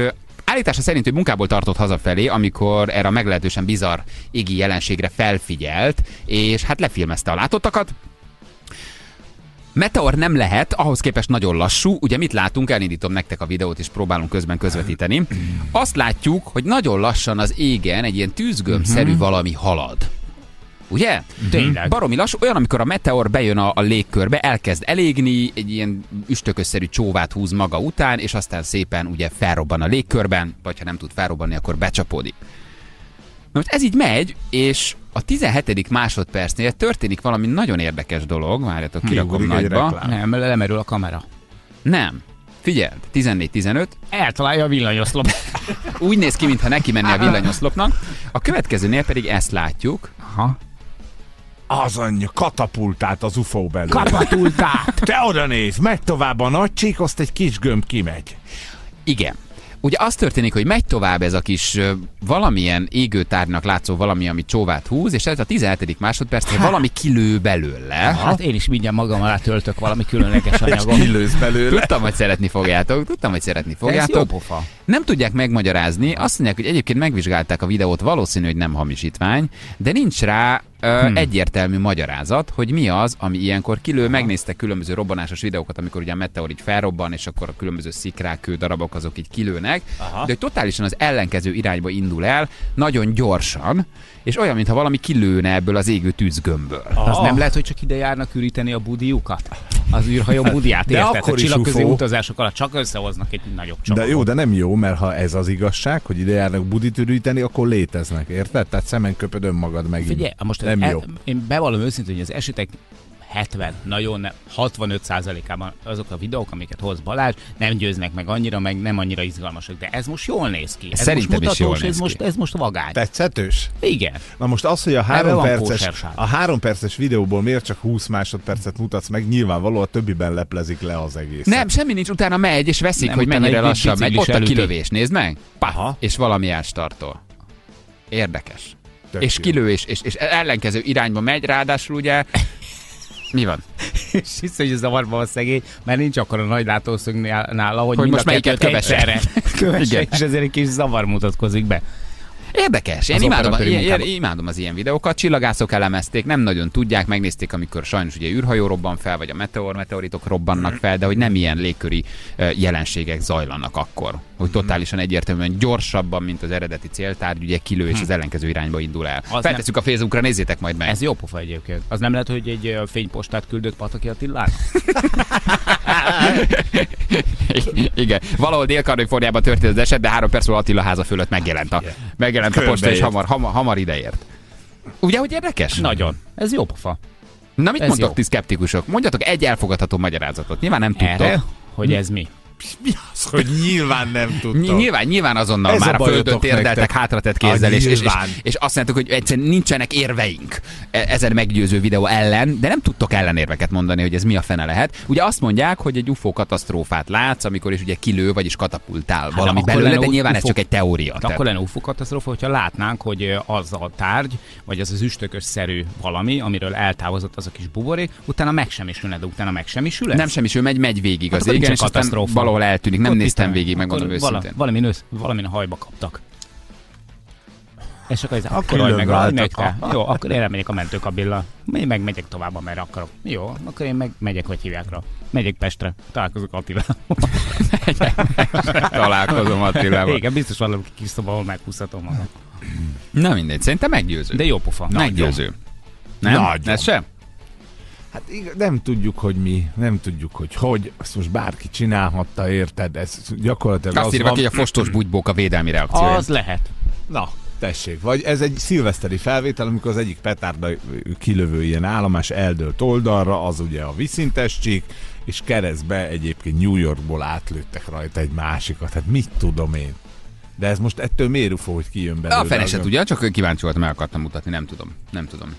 állítása szerint, hogy munkából tartott hazafelé, amikor erre a meglehetősen bizarr égi jelenségre felfigyelt, és hát lefilmezte a látottakat. Meteor nem lehet, ahhoz képest nagyon lassú. Ugye mit látunk? Elindítom nektek a videót, és próbálunk közben közvetíteni. Azt látjuk, hogy nagyon lassan az égen egy ilyen tűzgömbszerű valami halad. Ugye? Tényleg. Baromi lassú, olyan, amikor a meteor bejön a légkörbe, elkezd elégni, egy ilyen üstökösszerű csóvát húz maga után, és aztán szépen ugye felrobban a légkörben, vagy ha nem tud felrobbanni, akkor becsapódik. Na most ez így megy, és a 17. másodpercnél történik valami nagyon érdekes dolog, várjatok, kirakom nagyba. Nem, lemerül a kamera. Nem. Figyeld, 14-15. Eltalálja a villanyoszlop. Úgy néz ki, mintha neki menni a villanyoszlopnak. A következőnél pedig ezt látjuk. Aha. Az anyja, katapultát az UFO belül. Katapultát! Te oda néz, megy tovább a nagy csík, azt egy kis gömb kimegy. Igen. Ugye az történik, hogy megy tovább ez a kis valamilyen égőtárnak látszó valami, ami csóvát húz, és ez a 17. másodpercre valami kilő belőle. Hát én is mindjárt magam alá töltök valami különleges anyagot. Kilősz belőle. Tudtam, hogy szeretni fogjátok. Nem tudják megmagyarázni. Azt mondják, hogy egyébként megvizsgálták a videót, valószínű, hogy nem hamisítvány, de nincs rá egyértelmű magyarázat, hogy mi az, ami ilyenkor kilő. Megnéztek különböző robbanásos videókat, amikor ugye a meteor így felrobban, és akkor a különböző szikrák, kődarabok azok így kilőnek, de hogy totálisan az ellenkező irányba indul el, nagyon gyorsan, és olyan, mintha valami kilőne ebből az égő tűzgömbből. Az nem lehet, hogy csak ide járnak üríteni a budiukat? Az űrhajó budiát, érted? A csillagközi utazások alatt csak összehoznak egy nagyobb csomagot. De jó, de nem jó, mert ha ez az igazság, hogy ide járnak budit üríteni, akkor léteznek, érted? Tehát szemen köpöd önmagad megint. Figyelj, most nem jó. Én bevallom őszintén, hogy az esetek 65%-ában azok a videók, amiket hoz Balázs, nem győznek meg annyira, meg nem annyira izgalmasak. De ez most jól néz ki. Ez szerintem most mutatós, ez most vagány. Tetszetős? Igen. Na most az, hogy a három perces videóból miért csak 20 másodpercet mutatsz meg, nyilvánvaló a többiben leplezik le az egész. Nem, semmi nincs, utána megy, és veszik, nem, hogy mennyire lassan megy. Ott a kilövés, nézd meg. Paha. És valami ástartól. Érdekes. Tök és kilő, és ellenkező irányba megy, ráadásul ugye... Mi van? És hisz, hogy zavarba van szegény, mert nincs akkor a nagy látószög nála, hogy most melyiket kövesse, és ezért egy kis zavar mutatkozik be. Érdekes, én imádom az ilyen videókat, csillagászok elemezték, nem nagyon tudják, megnézték, amikor sajnos ugye űrhajó robban fel, vagy a meteoritok robbannak fel, de hogy nem ilyen légköri jelenségek zajlanak akkor, hogy totálisan egyértelműen gyorsabban, mint az eredeti céltárgy, ugye kilő és az ellenkező irányba indul el. Feltesszük a Facebookra, nézzétek majd meg. Ez jó pofa egyébként. Az nem lehet, hogy egy fénypostát küldött Pataki Attilának? Igen, valahol Dél-Kaliforniában történt az eset, de 3 perc múlva Attila háza fölött megjelent a posta, és hamar ideért. Ugye, hogy érdekes? Nagyon. Ez jó pofa. Na, mit mondtok ti szkeptikusok? Mondjatok egy elfogadható magyarázatot. Nyilván nem tudtok. Erre, hogy ez mi? Mi az, hogy nyilván nem tudtok? Nyilván azonnal ez már a földön térdeltek hátratett kézzel, és azt mondtuk, hogy egyszerűen nincsenek érveink ezen meggyőző videó ellen, de nem tudtok ellenérveket mondani, hogy ez mi a fene lehet. Ugye azt mondják, hogy egy UFO katasztrófát látsz, amikor is ugye kilő, vagyis katapultál valami belőle, de nyilván ez csak egy teória. Akkor lenne UFO katasztrófa, hogyha látnánk, hogy az a tárgy, vagy az az üstökösszerű valami, amiről eltávozott az a kis buborék, utána megsemmisülne, de utána megsemmisül. Nem semmisül, megy végig az égen, és katasztrófa. Valahol eltűnik, nem néztem végig, megmondom őszintén. Valamin a hajba kaptak. És akkor hajj meg, jó, akkor én elmegyek a mentőkabillal. Én meg megyek tovább, amerre akarok. Jó, akkor én meg megyek, hogy hívjákra. Megyek Pestre, találkozok Attilával. Találkozom Attilával. Igen, biztos valami kis szoba, ahol meghúzhatom magam. Na mindegy, szerintem meggyőző. De jó pofa. Meggyőző. Nem? Ez sem? Hát nem tudjuk, hogy mi, nem tudjuk, hogy azt most bárki csinálhatta, érted? Ez gyakorlatilag azt írva ki, hogy a fostos bugybók a védelmi reakciója. Az lehet. Na, tessék, vagy ez egy szilveszteri felvétel, amikor az egyik petárda kilövő ilyen állomás eldőlt oldalra, az ugye a vízszintes csík, és keresztbe egyébként New Yorkból átlőttek rajta egy másikat. Hát mit tudom én? De ez most ettől miért UFO, hogy kijön belőle? A feleset ugye, csak ő kíváncsi volt, meg akartam mutatni, nem tudom.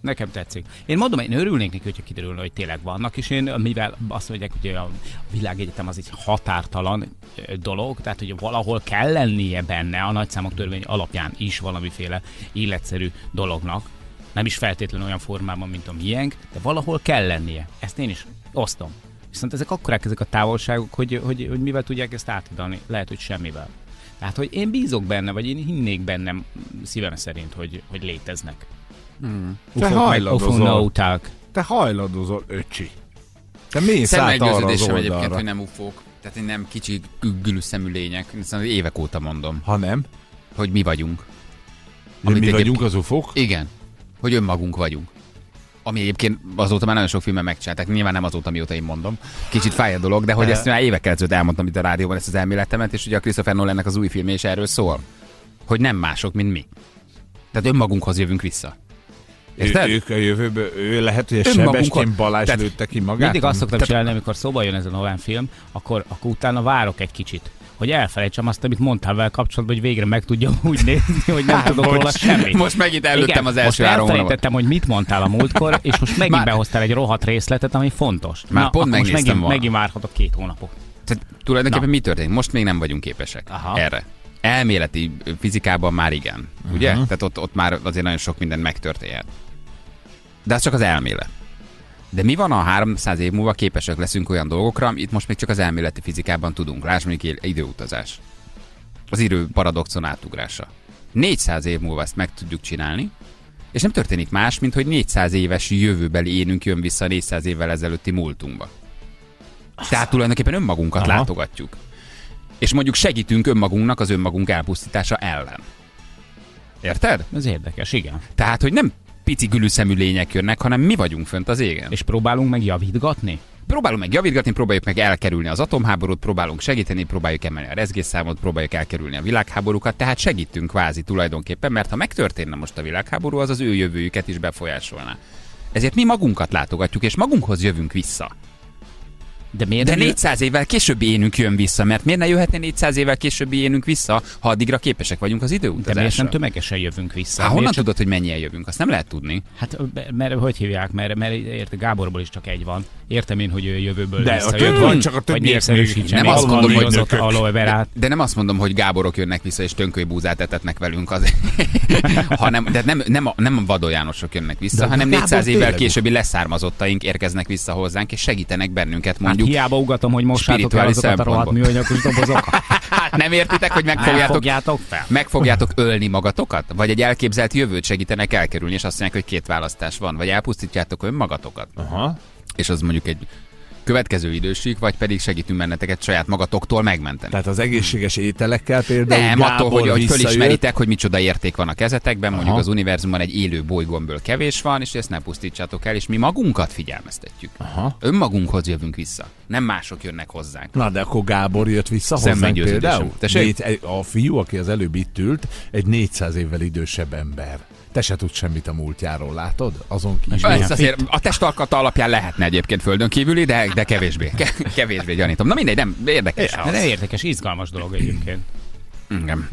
Nekem tetszik. Én mondom, én örülnék neki, hogyha kiderülne, hogy tényleg vannak, és én, mivel azt mondják, hogy a világegyetem az egy határtalan dolog, tehát hogy valahol kell lennie benne a nagyszámok törvény alapján is valamiféle életszerű dolognak, nem is feltétlenül olyan formában, mint a miénk, de valahol kell lennie. Ezt én is osztom. Viszont ezek akkorák ezek a távolságok, hogy mivel tudják ezt átadni, lehet, hogy semmivel. Tehát, hogy én bízok benne, vagy én hinnék bennem szívem szerint, hogy léteznek. Te hajladozol, öcsi. Te mész át arra az egyébként, hogy nem ufók. Tehát én nem kicsi üggülő szemű lények. Szóval évek óta mondom. Ha nem? Hogy mi vagyunk. Mi vagyunk az ufók? Igen. hogy önmagunk vagyunk. Ami egyébként azóta már nagyon sok filmen megcsinálták, nyilván nem azóta, mióta én mondom. Kicsit fáj a dolog, de hogy ezt már évekkel ezelőtt elmondtam itt a rádióban, ezt az elméletemet, és ugye a Christopher Nolannek az új filmje is erről szól, hogy nem mások, mint mi. Tehát önmagunkhoz jövünk vissza. Ők a jövőből, ő lehet, hogy a Sebestyén Balázs lőtte ki magát. Mindig azt szoktam csinálni, amikor szóba jön ez a Nolan film, akkor utána várok egy kicsit, hogy elfelejtsem azt, amit mondtál vele kapcsolatban, hogy végre meg tudjam úgy nézni, hogy nem tudok róla semmit. Most megint előttem az első három hónapot. Elfelejtettem, hogy mit mondtál a múltkor, és most megint behoztál egy rohadt részletet, ami fontos. Már pont megnéztem volna. Megint várhatok 2 hónapot. Tehát tulajdonképpen mi történik? Most még nem vagyunk képesek erre. Elméleti fizikában már igen, ugye? Tehát ott már azért nagyon sok minden megtörténhet. De az csak az elmélet. De mi van, ha 300 év múlva képesek leszünk olyan dolgokra, amit most még csak az elméleti fizikában tudunk. Lásd, mondjuk időutazás. Az idő paradoxon átugrása. 400 év múlva ezt meg tudjuk csinálni, és nem történik más, mint hogy 400 éves jövőbeli énünk jön vissza 400 évvel ezelőtti múltunkba. Tehát tulajdonképpen önmagunkat látogatjuk. És mondjuk segítünk önmagunknak az önmagunk elpusztítása ellen. Érted? Ez érdekes, igen. Tehát, hogy nem pici gülüszemű lények jönnek, hanem mi vagyunk fönt az égen. És próbálunk meg javítgatni? Próbálunk meg javítgatni, próbáljuk meg elkerülni az atomháborút, próbálunk segíteni, próbáljuk emelni a rezgésszámot, próbáljuk elkerülni a világháborúkat, tehát segítünk kvázi tulajdonképpen, mert ha megtörténne most a világháború, az az ő jövőjüket is befolyásolná. Ezért mi magunkat látogatjuk, és magunkhoz jövünk vissza. De 400 évvel későbbi énünk jön vissza, mert miért ne jöhetne 400 évvel későbbi énünk vissza, ha addigra képesek vagyunk az időutazásra? De miért nem tömegesen jövünk vissza? Hát honnan tudod, hogy mennyien jövünk? Azt nem lehet tudni. Hát, mert hogy hívják, mert Gáborból is csak egy van. Értem én, hogy jövőből visszajön. Van, csak a többiek még. Nem azt mondom, hogy de nem azt mondom, hogy Gáborok jönnek vissza, és tönkölybúzát etetnek velünk azért. Hanem, de nem Vadó Jánosok jönnek vissza, de hanem 400 évvel későbbi leszármazottaink érkeznek vissza hozzánk, és segítenek bennünket, mondjuk. Hiába ugatom, hogy mossátok el azokat a rohadt műanyagos dobozokat. Nem értitek, hogy meg fogjátok ölni magatokat? Vagy egy elképzelt jövőt segítenek elkerülni, és azt mondják, hogy 2 választás van. Vagy elpusztítjátok önmagatokat. Aha. És az mondjuk egy következő időség, vagy pedig segítünk benneteket saját magatoktól megmenteni. Tehát az egészséges ételekkel például. Nem, attól, hogy fölismeritek, hogy micsoda érték van a kezetekben, mondjuk az univerzumban egy élő bolygónből kevés van, és ezt ne pusztítsátok el, és mi magunkat figyelmeztetjük. Aha. Önmagunkhoz jövünk vissza. Nem mások jönnek hozzánk. Na, de akkor Gábor jött vissza hozzánk például. A fiú, aki az előbb itt ült, egy 400 évvel idősebb ember. Te se tudsz semmit a múltjáról, látod? Azon kívül. Azért a testalkata alapján lehetne egyébként földön kívüli, de kevésbé gyanítom. Na mindegy, nem érdekes. Nem érdekes, izgalmas dolog egyébként. Igen.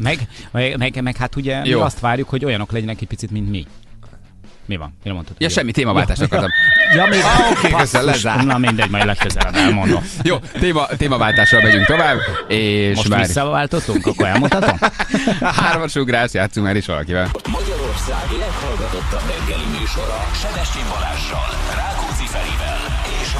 Meg hát ugye mi azt várjuk, hogy olyanok legyenek egy picit, mint mi. Mi van? Mire mondtad? Ja, semmi, témaváltást akartam. Ja, még na mindegy, majd legközelebb elmondom. Jó, témaváltással megyünk tovább. És most visszaváltottunk, akkor elmondhatom? 3-as ugrás, játszunk már is valakivel. Magyarország leghallgatottabb reggeli műsora Sebestyén Balázzsal, Rákóczi Ferivel és